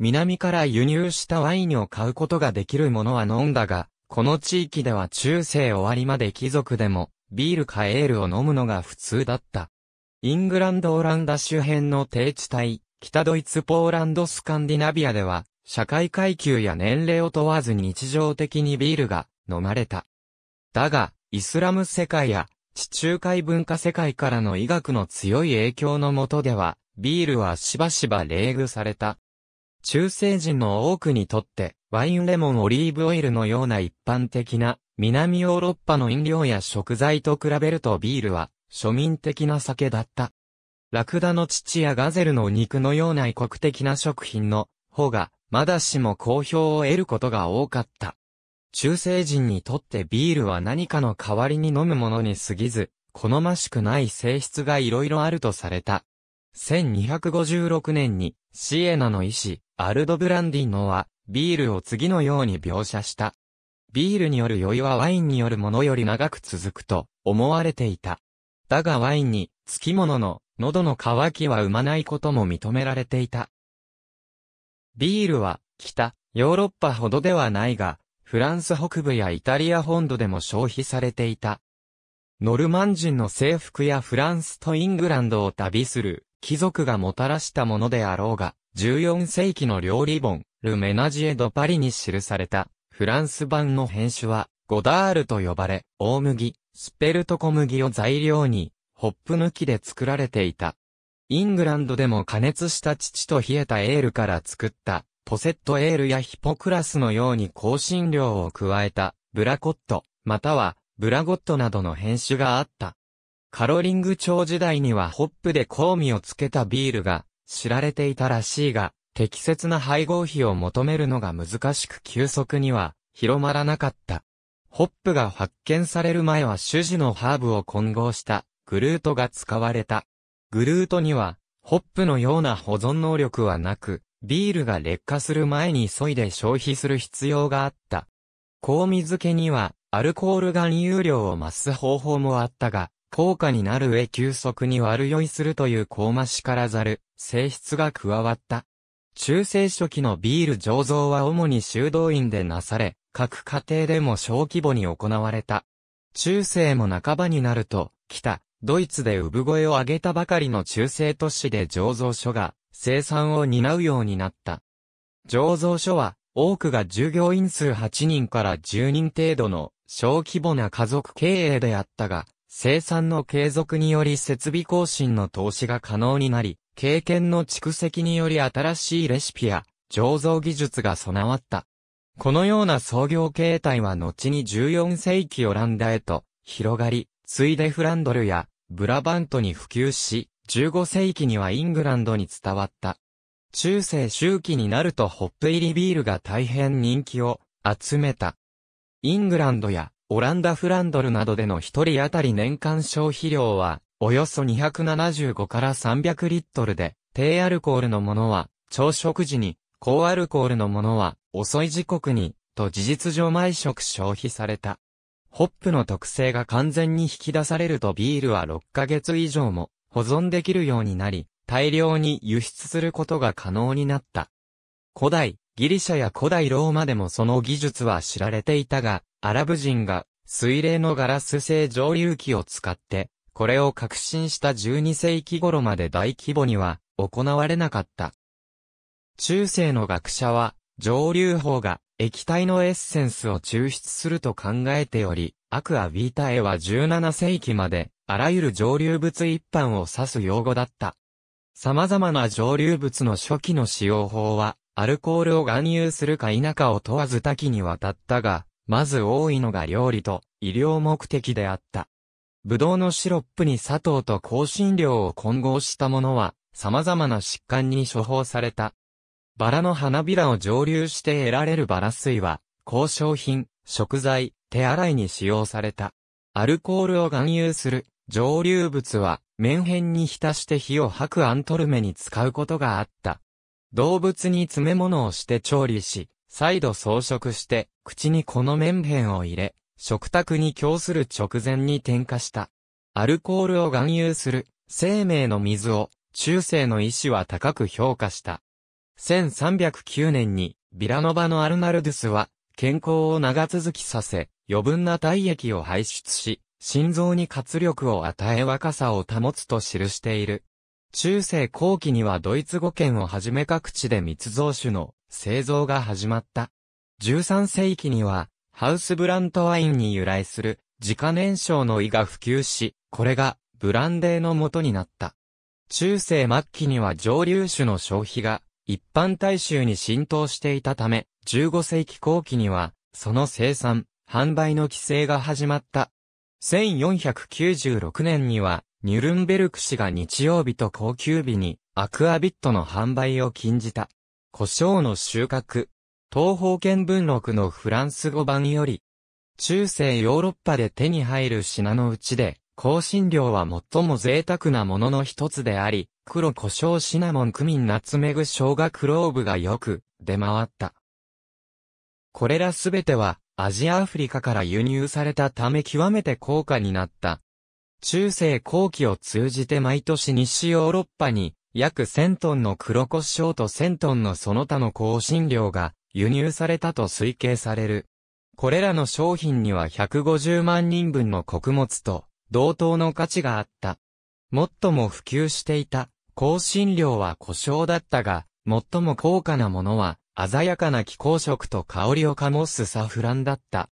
南から輸入したワインを買うことができるものは飲んだが、この地域では中世終わりまで貴族でもビールかエールを飲むのが普通だった。イングランド・オランダ周辺の低地帯、北ドイツ・ポーランド・スカンディナビアでは、社会階級や年齢を問わず日常的にビールが飲まれた。だが、イスラム世界や地中海文化世界からの医学の強い影響の下では、ビールはしばしば冷遇された。中世人の多くにとって、ワイン、レモン、オリーブオイルのような一般的な南ヨーロッパの飲料や食材と比べるとビールは庶民的な酒だった。ラクダの乳やガゼルの肉のような異国的な食品の方がまだしも好評を得ることが多かった。中世人にとってビールは何かの代わりに飲むものに過ぎず、好ましくない性質がいろいろあるとされた。1256年にシエナの医師、アルド・ブランディノは、ビールを次のように描写した。ビールによる酔いはワインによるものより長く続くと思われていた。だがワインに、つきものの、喉の渇きは生まないことも認められていた。ビールは、北、ヨーロッパほどではないが、フランス北部やイタリア本土でも消費されていた。ノルマン人の征服やフランスとイングランドを旅する、貴族がもたらしたものであろうが、14世紀の料理本、ル・メナジエ・ド・パリに記された、フランス版の変種は、ゴダールと呼ばれ、大麦、スペルト小麦を材料に、ホップ抜きで作られていた。イングランドでも加熱した乳と冷えたエールから作った、ポセットエールやヒポクラスのように香辛料を加えた、ブラコット、または、ブラゴットなどの変種があった。カロリング朝時代にはホップで香味をつけたビールが知られていたらしいが、適切な配合比を求めるのが難しく急速には広まらなかった。ホップが発見される前は種々のハーブを混合したグルートが使われた。グルートにはホップのような保存能力はなく、ビールが劣化する前に急いで消費する必要があった。香味漬けにはアルコール含有量を増す方法もあったが、高価になる上急速に悪酔いするという好ましからざる性質が加わった。中世初期のビール醸造は主に修道院でなされ、各家庭でも小規模に行われた。中世も半ばになると、北ドイツで産声を上げたばかりの中世都市で醸造所が生産を担うようになった。醸造所は、多くが従業員数8人から10人程度の小規模な家族経営であったが、生産の継続により設備更新の投資が可能になり、経験の蓄積により新しいレシピや醸造技術が備わった。このような創業形態は後に14世紀オランダへと広がり、ついでフランドルやブラバントに普及し、15世紀にはイングランドに伝わった。中世終期になるとホップ入りビールが大変人気を集めた。イングランドやオランダフランドルなどでの一人当たり年間消費量はおよそ275から300リットルで、低アルコールのものは朝食時に、高アルコールのものは遅い時刻に、と事実上毎食消費された。ホップの特性が完全に引き出されるとビールは6ヶ月以上も保存できるようになり、大量に輸出することが可能になった。古代ギリシャや古代ローマでもその技術は知られていたが、アラブ人が水冷のガラス製蒸留器を使って、これを革新した12世紀頃まで大規模には行われなかった。中世の学者は、蒸留法が液体のエッセンスを抽出すると考えており、アクアビータエは17世紀まで、あらゆる蒸留物一般を指す用語だった。様々な蒸留物の初期の使用法は、アルコールを含有するか否かを問わず多岐にわたったが、まず多いのが料理と医療目的であった。ブドウのシロップに砂糖と香辛料を混合したものは、様々な疾患に処方された。バラの花びらを蒸留して得られるバラ水は、香粧品、食材、手洗いに使用された。アルコールを含有する蒸留物は、綿片に浸して火を吐くアントルメに使うことがあった。動物に詰め物をして調理し、再度装飾して、口にこの綿片を入れ、食卓に供する直前に添加した。アルコールを含有する生命の水を中世の医師は高く評価した。1309年にビラノバのアルナルドゥスは健康を長続きさせ、余分な体液を排出し、心臓に活力を与え若さを保つと記している。中世後期にはドイツ語圏をはじめ各地で密造酒の製造が始まった。13世紀にはハウスブラントワインに由来する自家燃焼の胃が普及し、これがブランデーの元になった。中世末期には蒸留酒の消費が一般大衆に浸透していたため、15世紀後期にはその生産、販売の規制が始まった。1496年にはニュルンベルク市が日曜日と公休日にアクアビットの販売を禁じた。胡椒の収穫。東方見聞録のフランス語版より、中世ヨーロッパで手に入る品のうちで、香辛料は最も贅沢なものの一つであり、黒胡椒シナモンクミンナツメグ生姜クローブがよく出回った。これらすべてはアジアアフリカから輸入されたため極めて高価になった。中世後期を通じて毎年西ヨーロッパに約1000トンの黒胡椒と1000トンのその他の香辛料が輸入されたと推計される。これらの商品には150万人分の穀物と同等の価値があった。最も普及していた香辛料は胡椒だったが、最も高価なものは鮮やかな気候色と香りを醸すサフランだった。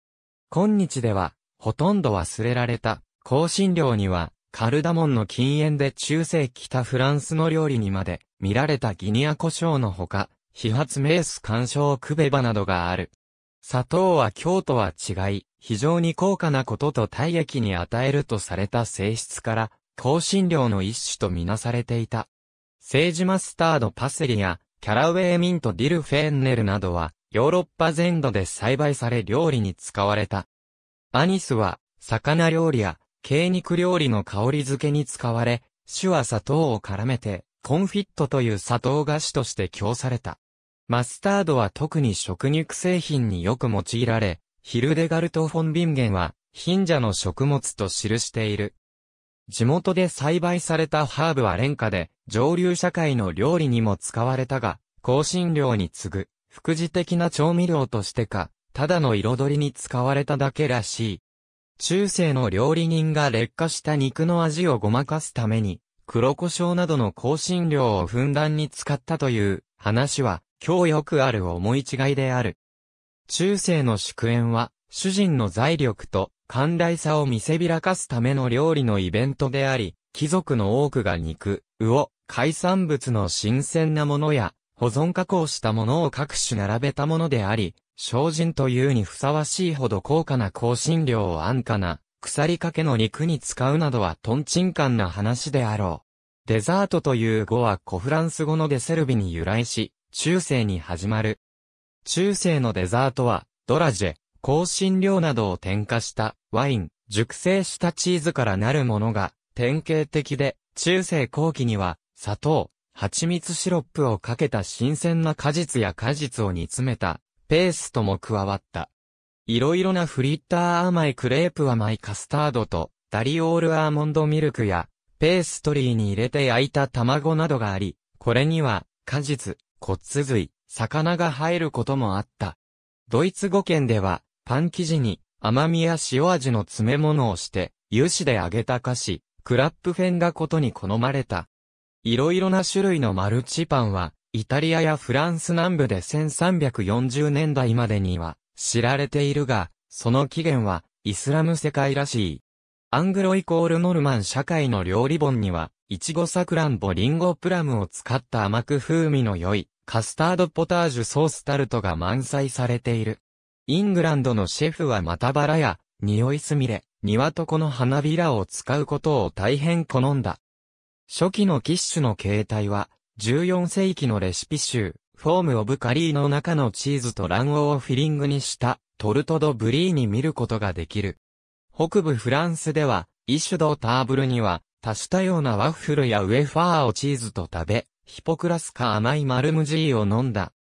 今日では、ほとんど忘れられた、香辛料には、カルダモンの禁煙で中世北フランスの料理にまで見られたギニア胡椒のほか、ヒハツメース干渉クベバなどがある。砂糖は強とは違い、非常に高価なことと体液に与えるとされた性質から、香辛料の一種とみなされていた。セージマスタードパセリや、キャラウェイミントディルフェンネルなどは、ヨーロッパ全土で栽培され料理に使われた。アニスは、魚料理や、鶏肉料理の香り付けに使われ、酒は砂糖を絡めて、コンフィットという砂糖菓子として供された。マスタードは特に食肉製品によく用いられ、ヒルデガルト・フォン・ビンゲンは、貧者の食物と記している。地元で栽培されたハーブは廉価で、上流社会の料理にも使われたが、香辛料に次ぐ、副次的な調味料としてか、ただの彩りに使われただけらしい。中世の料理人が劣化した肉の味をごまかすために、黒胡椒などの香辛料をふんだんに使ったという話は、今日よくある思い違いである。中世の酒宴は、主人の財力と寛大さを見せびらかすための料理のイベントであり、貴族の多くが肉、魚、海産物の新鮮なものや、保存加工したものを各種並べたものであり、精進というにふさわしいほど高価な香辛料を安価な、腐りかけの肉に使うなどはとんちんかんな話であろう。デザートという語は古フランス語のデセルビに由来し、中世に始まる。中世のデザートは、ドラジェ、香辛料などを添加したワイン、熟成したチーズからなるものが典型的で、中世後期には、砂糖、蜂蜜シロップをかけた新鮮な果実や果実を煮詰めた、ペーストも加わった。いろいろなフリッター甘いクレープ甘いカスタードと、ダリオールアーモンドミルクや、ペーストリーに入れて焼いた卵などがあり、これには、果実、骨髄、魚が入ることもあった。ドイツ語圏では、パン生地に甘みや塩味の詰め物をして、油脂で揚げた菓子、クラップフェンがことに好まれた。いろいろな種類のマルチパンは、イタリアやフランス南部で1340年代までには知られているが、その起源はイスラム世界らしい。アングロイコールノルマン社会の料理本には、イチゴサクランボリンゴプラムを使った甘く風味の良い、カスタードポタージュソースタルトが満載されている。イングランドのシェフはまたバラや、匂いすみれ、庭とこの花びらを使うことを大変好んだ。初期のキッシュの形態は、14世紀のレシピ集、フォーム・オブ・カリーの中のチーズと卵黄をフィリングにした、トルト・ド・ブリーに見ることができる。北部フランスでは、イシュ・ド・ターブルには、多種多様なワッフルやウェファーをチーズと食べ、ヒポクラスか甘いマルムジーを飲んだ。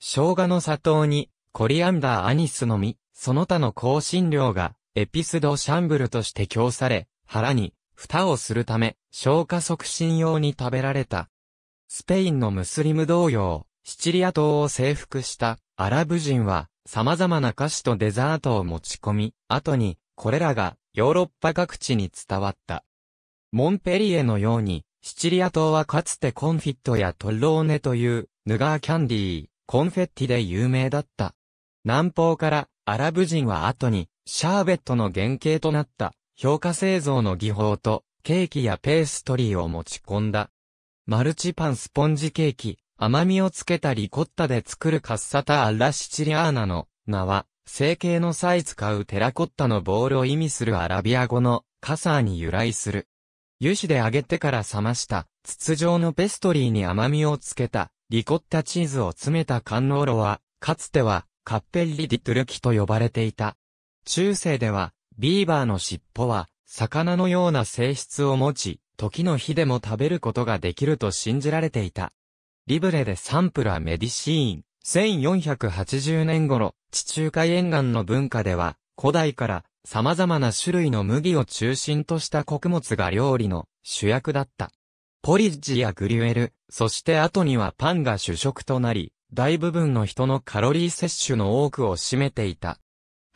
生姜の砂糖に、コリアンダー・アニスの実、その他の香辛料が、エピスド・シャンブルとして供され、腹に、蓋をするため、消化促進用に食べられた。スペインのムスリム同様、シチリア島を征服したアラブ人は、様々な菓子とデザートを持ち込み、後に、これらが、ヨーロッパ各地に伝わった。モンペリエのように、シチリア島はかつてコンフィットやトローネというヌガーキャンディー、コンフェッティで有名だった。南方からアラブ人は後にシャーベットの原型となった氷化製造の技法とケーキやペーストリーを持ち込んだ。マルチパンスポンジケーキ、甘みをつけたリコッタで作るカッサタ・アッラ・シチリアーナの名は成形の際使うテラコッタのボールを意味するアラビア語のカサーに由来する。油脂で揚げてから冷ました、筒状のペストリーに甘みをつけた、リコッタチーズを詰めたカンノーロは、かつては、カッペッリ・ディ・トゥルキと呼ばれていた。中世では、ビーバーの尻尾は、魚のような性質を持ち、時の火でも食べることができると信じられていた。リブレでサンプラ・メディシーン、1480年頃、地中海沿岸の文化では、古代から、様々な種類の麦を中心とした穀物が料理の主役だった。ポリッジやグリュエル、そして後にはパンが主食となり、大部分の人のカロリー摂取の多くを占めていた。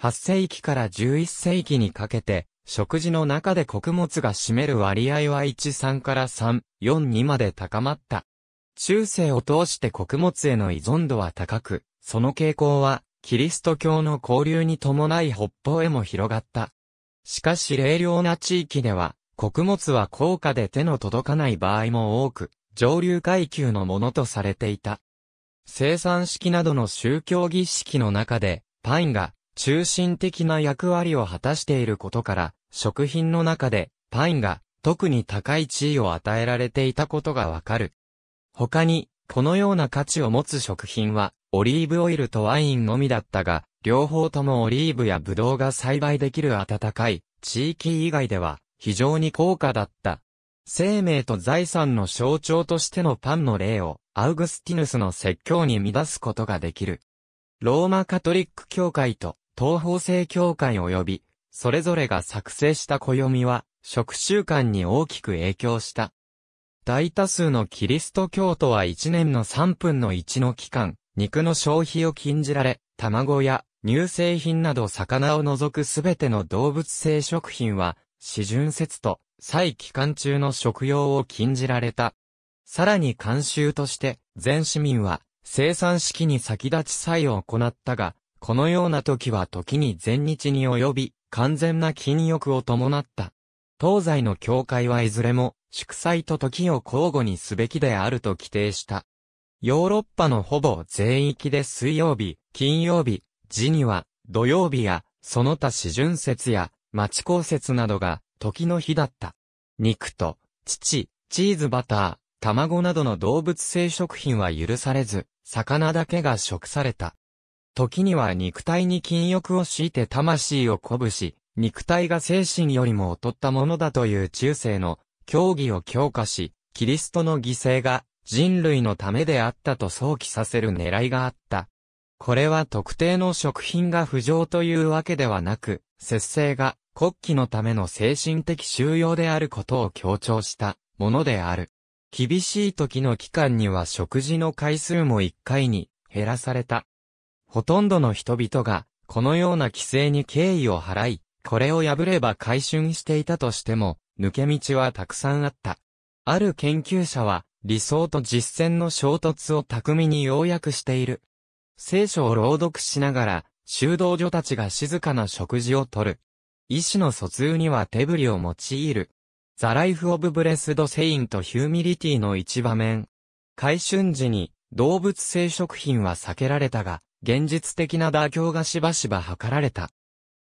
8世紀から11世紀にかけて、食事の中で穀物が占める割合は13から3、4にまで高まった。中世を通して穀物への依存度は高く、その傾向は、キリスト教の交流に伴い北方へも広がった。しかし冷涼な地域では、穀物は高価で手の届かない場合も多く、上流階級のものとされていた。生産式などの宗教儀式の中で、パインが中心的な役割を果たしていることから、食品の中でパインが特に高い地位を与えられていたことがわかる。他に、このような価値を持つ食品は、オリーブオイルとワインのみだったが、両方ともオリーブやブドウが栽培できる暖かい地域以外では非常に高価だった。生命と財産の象徴としてのパンの例をアウグスティヌスの説教に見出すことができる。ローマカトリック教会と東方正教会及び、それぞれが作成した暦は食習慣に大きく影響した。大多数のキリスト教徒は1年の3分の1の期間、肉の消費を禁じられ、卵や乳製品など魚を除くすべての動物性食品は、四旬節と、祭期間中の食用を禁じられた。さらに慣習として、全市民は、生産式に先立ち祭を行ったが、このような時は時に全日に及び、完全な禁欲を伴った。東西の教会はいずれも、祝祭と時を交互にすべきであると規定した。ヨーロッパのほぼ全域で水曜日、金曜日、時には、土曜日や、その他四旬節や、町公節などが、時の日だった。肉と、乳、チーズバター、卵などの動物性食品は許されず、魚だけが食された。時には肉体に禁欲を強いて魂を鼓舞し、肉体が精神よりも劣ったものだという中世の教義を強化し、キリストの犠牲が人類のためであったと想起させる狙いがあった。これは特定の食品が不浄というわけではなく、節制が国旗のための精神的収容であることを強調したものである。厳しい時の期間には食事の回数も1回に減らされた。ほとんどの人々がこのような規制に敬意を払い、これを破れば改悛していたとしても、抜け道はたくさんあった。ある研究者は、理想と実践の衝突を巧みに要約している。聖書を朗読しながら、修道女たちが静かな食事をとる。意思の疎通には手振りを用いる。ザ・ライフ・オブ・ブレスド・セイント・ヒューミリティの一場面。改悛時に、動物性食品は避けられたが、現実的な妥協がしばしば図られた。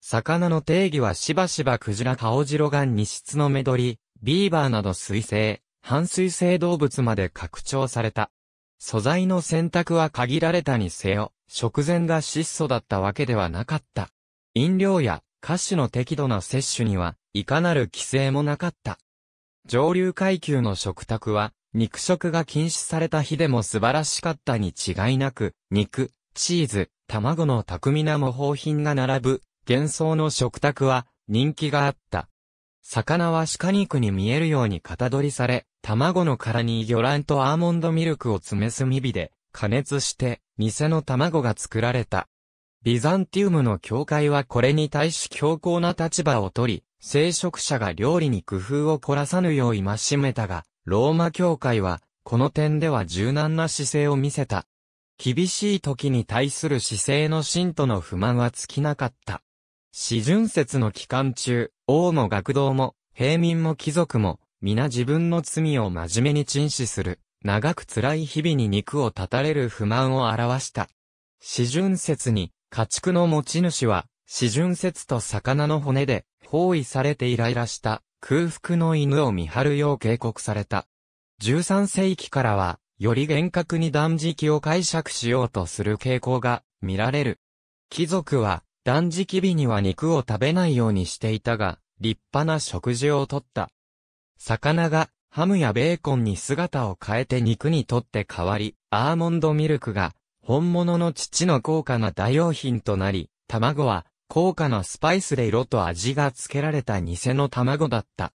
魚の定義はしばしばクジラ、カオジロガン、ニシツノメドリ、ビーバーなど水生、半水生動物まで拡張された。素材の選択は限られたにせよ、食前が質素だったわけではなかった。飲料や菓子の適度な摂取には、いかなる規制もなかった。上流階級の食卓は、肉食が禁止された日でも素晴らしかったに違いなく、肉、チーズ、卵の巧みな模倣品が並ぶ。幻想の食卓は人気があった。魚は鹿肉に見えるように型取りされ、卵の殻に魚卵とアーモンドミルクを詰め炭火で加熱して偽の卵が作られた。ビザンティウムの教会はこれに対し強硬な立場を取り、聖職者が料理に工夫を凝らさぬよう戒めたが、ローマ教会はこの点では柔軟な姿勢を見せた。厳しい時に対する姿勢の信徒の不満は尽きなかった。四旬節の期間中、王も学童も、平民も貴族も、皆自分の罪を真面目に陳詞する、長く辛い日々に肉を断たれる不満を表した。四旬節に、家畜の持ち主は、四旬節と魚の骨で、包囲されてイライラした、空腹の犬を見張るよう警告された。13世紀からは、より厳格に断食を解釈しようとする傾向が見られる。貴族は、断食日には肉を食べないようにしていたが、立派な食事をとった。魚がハムやベーコンに姿を変えて肉にとって変わり、アーモンドミルクが本物の乳の高価な代用品となり、卵は高価なスパイスで色と味が付けられた偽の卵だった。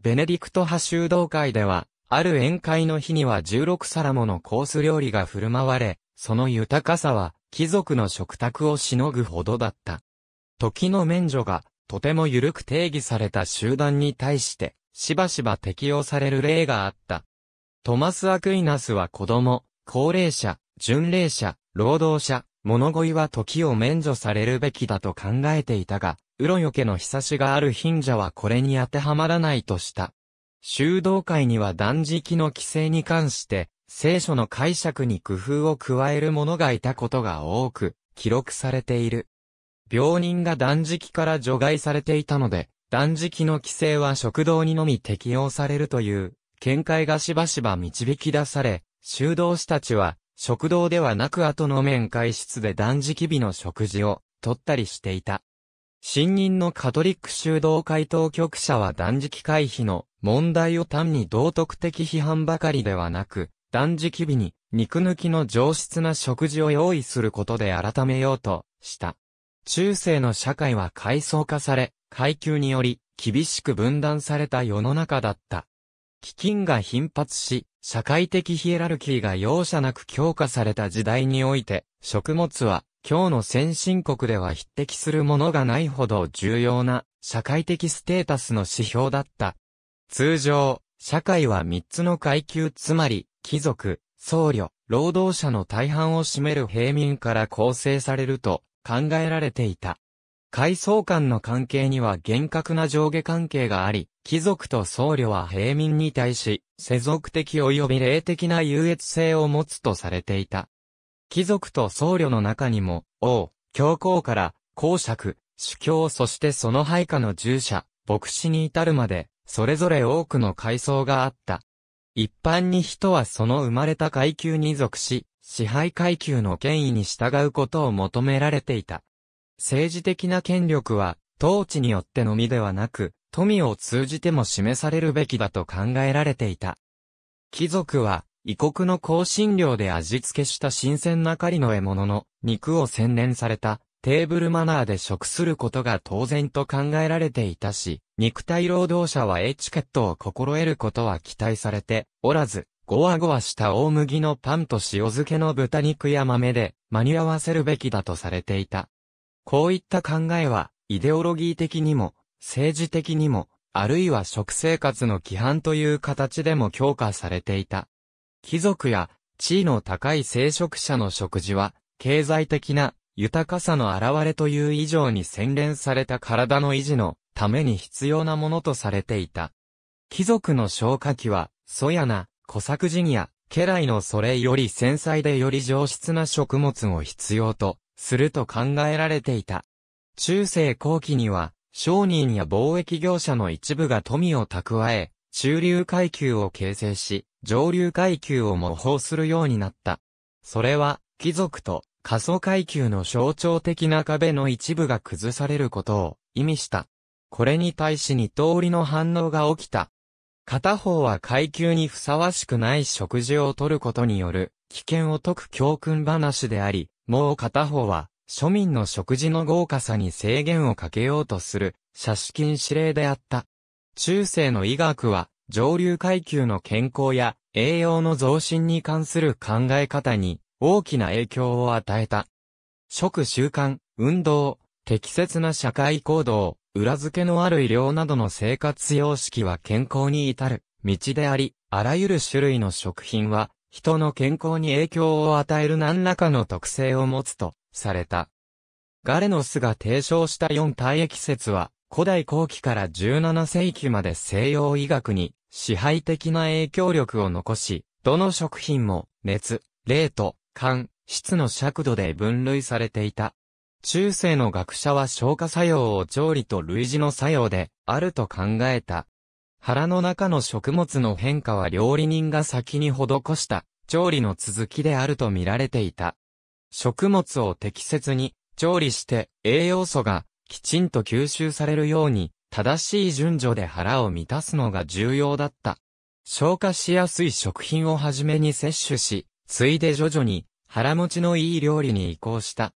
ベネディクト派修道会では、ある宴会の日には16皿ものコース料理が振る舞われ、その豊かさは、貴族の食卓をしのぐほどだった。時の免除がとても緩く定義された集団に対してしばしば適用される例があった。トマス・アクイナスは子供、高齢者、巡礼者、労働者、物乞いは時を免除されるべきだと考えていたが、うろよけのひさしがある貧者はこれに当てはまらないとした。修道会には断食の規制に関して、聖書の解釈に工夫を加える者がいたことが多く、記録されている。病人が断食から除外されていたので、断食の規制は食道にのみ適用されるという、見解がしばしば導き出され、修道士たちは、食堂ではなく後の面会室で断食日の食事を、とったりしていた。新任のカトリック修道会当局者は断食回避の問題を単に道徳的批判ばかりではなく、断食日に肉抜きの上質な食事を用意することで改めようとした。中世の社会は階層化され、階級により厳しく分断された世の中だった。飢饉が頻発し、社会的ヒエラルキーが容赦なく強化された時代において、食物は今日の先進国では匹敵するものがないほど重要な社会的ステータスの指標だった。通常、社会は3つの階級つまり、貴族、僧侶、労働者の大半を占める平民から構成されると考えられていた。階層間の関係には厳格な上下関係があり、貴族と僧侶は平民に対し、世俗的及び霊的な優越性を持つとされていた。貴族と僧侶の中にも、王、教皇から、公爵、主教そしてその配下の従者、牧師に至るまで、それぞれ多くの階層があった。一般に人はその生まれた階級に属し、支配階級の権威に従うことを求められていた。政治的な権力は、統治によってのみではなく、富を通じても示されるべきだと考えられていた。貴族は、異国の香辛料で味付けした新鮮な狩りの獲物の肉を洗練されたテーブルマナーで食することが当然と考えられていたし、肉体労働者はエチケットを心得ることは期待されておらず、ゴワゴワした大麦のパンと塩漬けの豚肉や豆で間に合わせるべきだとされていた。こういった考えは、イデオロギー的にも、政治的にも、あるいは食生活の規範という形でも強化されていた。貴族や地位の高い聖職者の食事は、経済的な豊かさの現れという以上に洗練された体の維持のために必要なものとされていた。貴族の消化器は、粗野な小作人や家来のそれより繊細でより上質な食物を必要とすると考えられていた。中世後期には、商人や貿易業者の一部が富を蓄え、中流階級を形成し、上流階級を模倣するようになった。それは、貴族と下層階級の象徴的な壁の一部が崩されることを意味した。これに対し二通りの反応が起きた。片方は階級にふさわしくない食事をとることによる危険を解く教訓話であり、もう片方は庶民の食事の豪華さに制限をかけようとする奢侈禁止令であった。中世の医学は、上流階級の健康や栄養の増進に関する考え方に大きな影響を与えた。食習慣、運動、適切な社会行動、裏付けのある医療などの生活様式は健康に至る道であり、あらゆる種類の食品は人の健康に影響を与える何らかの特性を持つとされた。ガレノスが提唱した四体液説は、古代後期から17世紀まで西洋医学に支配的な影響力を残し、どの食品も熱、冷と寒、湿の尺度で分類されていた。中世の学者は消化作用を調理と類似の作用であると考えた。腹の中の食物の変化は料理人が先に施した調理の続きであると見られていた。食物を適切に調理して栄養素がきちんと吸収されるように、正しい順序で腹を満たすのが重要だった。消化しやすい食品をはじめに摂取し、ついで徐々に腹持ちのいい料理に移行した。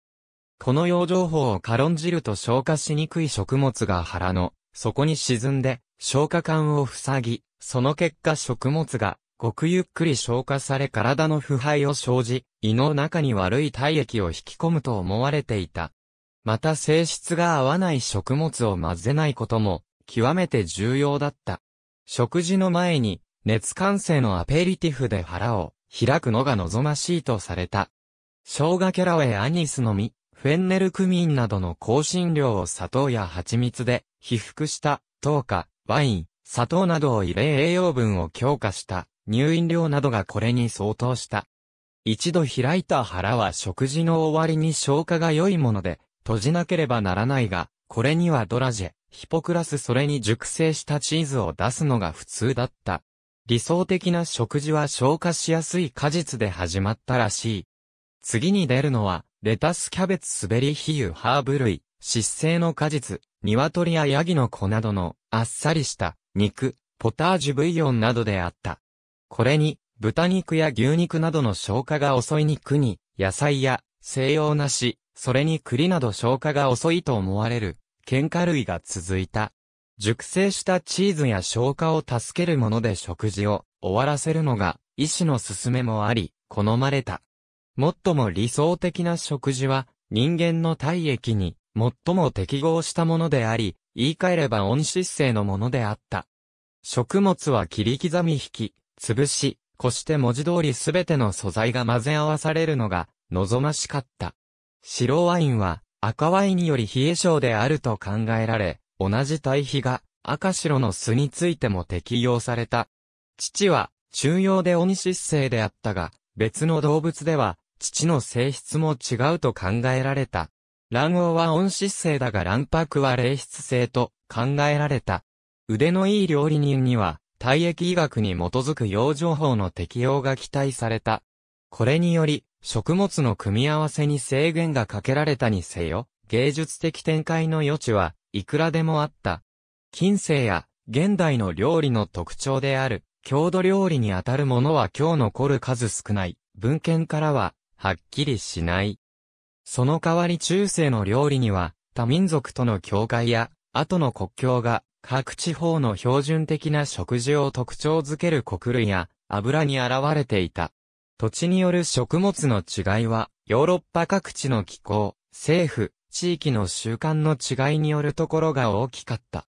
この養生法を軽んじると消化しにくい食物が腹の底に沈んで、消化管を塞ぎ、その結果食物がごくゆっくり消化され体の腐敗を生じ、胃の中に悪い体液を引き込むと思われていた。また性質が合わない食物を混ぜないことも極めて重要だった。食事の前に熱感性のアペリティフで腹を開くのが望ましいとされた。生姜キャラウェイアニスの実、フェンネルクミンなどの香辛料を砂糖や蜂蜜で、被覆した、糖化、ワイン、砂糖などを入れ栄養分を強化した、乳飲料などがこれに相当した。一度開いた腹は食事の終わりに消化が良いもので、閉じなければならないが、これにはドラジェ、ヒポクラスそれに熟成したチーズを出すのが普通だった。理想的な食事は消化しやすい果実で始まったらしい。次に出るのは、レタスキャベツスベリヒユハーブ類、湿性の果実、鶏やヤギの子などの、あっさりした、肉、ポタージュブイヨンなどであった。これに、豚肉や牛肉などの消化が遅い肉に、野菜や、西洋梨、それに栗など消化が遅いと思われる、喧嘩類が続いた。熟成したチーズや消化を助けるもので食事を終わらせるのが医師の勧めもあり、好まれた。最も理想的な食事は人間の体液に最も適合したものであり、言い換えれば温湿性のものであった。食物は切り刻み引き、潰し、こして文字通りすべての素材が混ぜ合わされるのが望ましかった。白ワインは赤ワインより冷え性であると考えられ、同じ対比が赤白の酢についても適用された。乳は中庸で温湿性であったが、別の動物では乳の性質も違うと考えられた。卵黄は温湿性だが卵白は冷湿性と考えられた。腕のいい料理人には体液医学に基づく養生法の適用が期待された。これにより食物の組み合わせに制限がかけられたにせよ、芸術的展開の余地はいくらでもあった。近世や現代の料理の特徴である郷土料理にあたるものは今日残る数少ない文献からははっきりしない。その代わり中世の料理には他民族との境界や後の国境が各地方の標準的な食事を特徴づける穀類や油に現れていた。土地による食物の違いはヨーロッパ各地の気候、政府、地域の習慣の違いによるところが大きかった。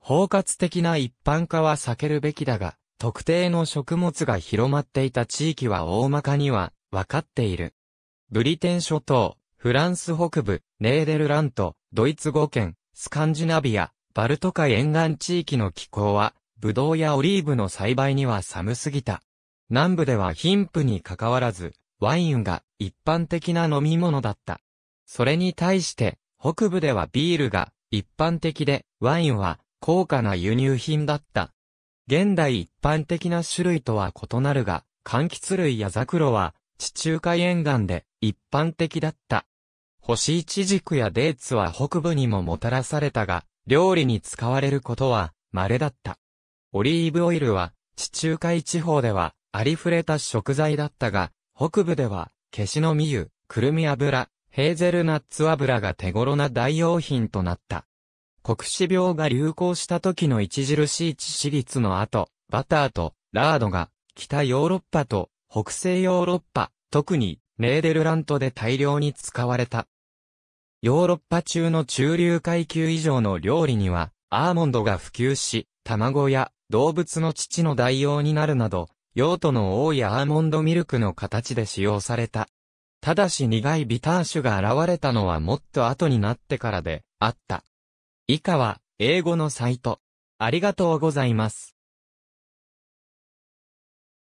包括的な一般化は避けるべきだが、特定の食物が広まっていた地域は大まかには分かっている。ブリテン諸島、フランス北部、ネーデルラント、ドイツ5県、スカンジナビア、バルト海沿岸地域の気候は、ブドウやオリーブの栽培には寒すぎた。南部では貧富にかかわらず、ワインが一般的な飲み物だった。それに対して、北部ではビールが一般的で、ワインは高価な輸入品だった。現代一般的な種類とは異なるが、柑橘類やザクロは地中海沿岸で一般的だった。干しイチジクやデーツは北部にももたらされたが、料理に使われることは稀だった。オリーブオイルは地中海地方ではありふれた食材だったが、北部ではケシの実油、くるみ油、ヘーゼルナッツ油が手頃な代用品となった。黒死病が流行した時の著しい致死率の後、バターとラードが北ヨーロッパと北西ヨーロッパ、特にネーデルラントで大量に使われた。ヨーロッパ中の中流階級以上の料理にはアーモンドが普及し、卵や動物の乳の代用になるなど、用途の多いアーモンドミルクの形で使用された。ただし苦いビター種が現れたのはもっと後になってからであった。以下は英語のサイト。ありがとうございます。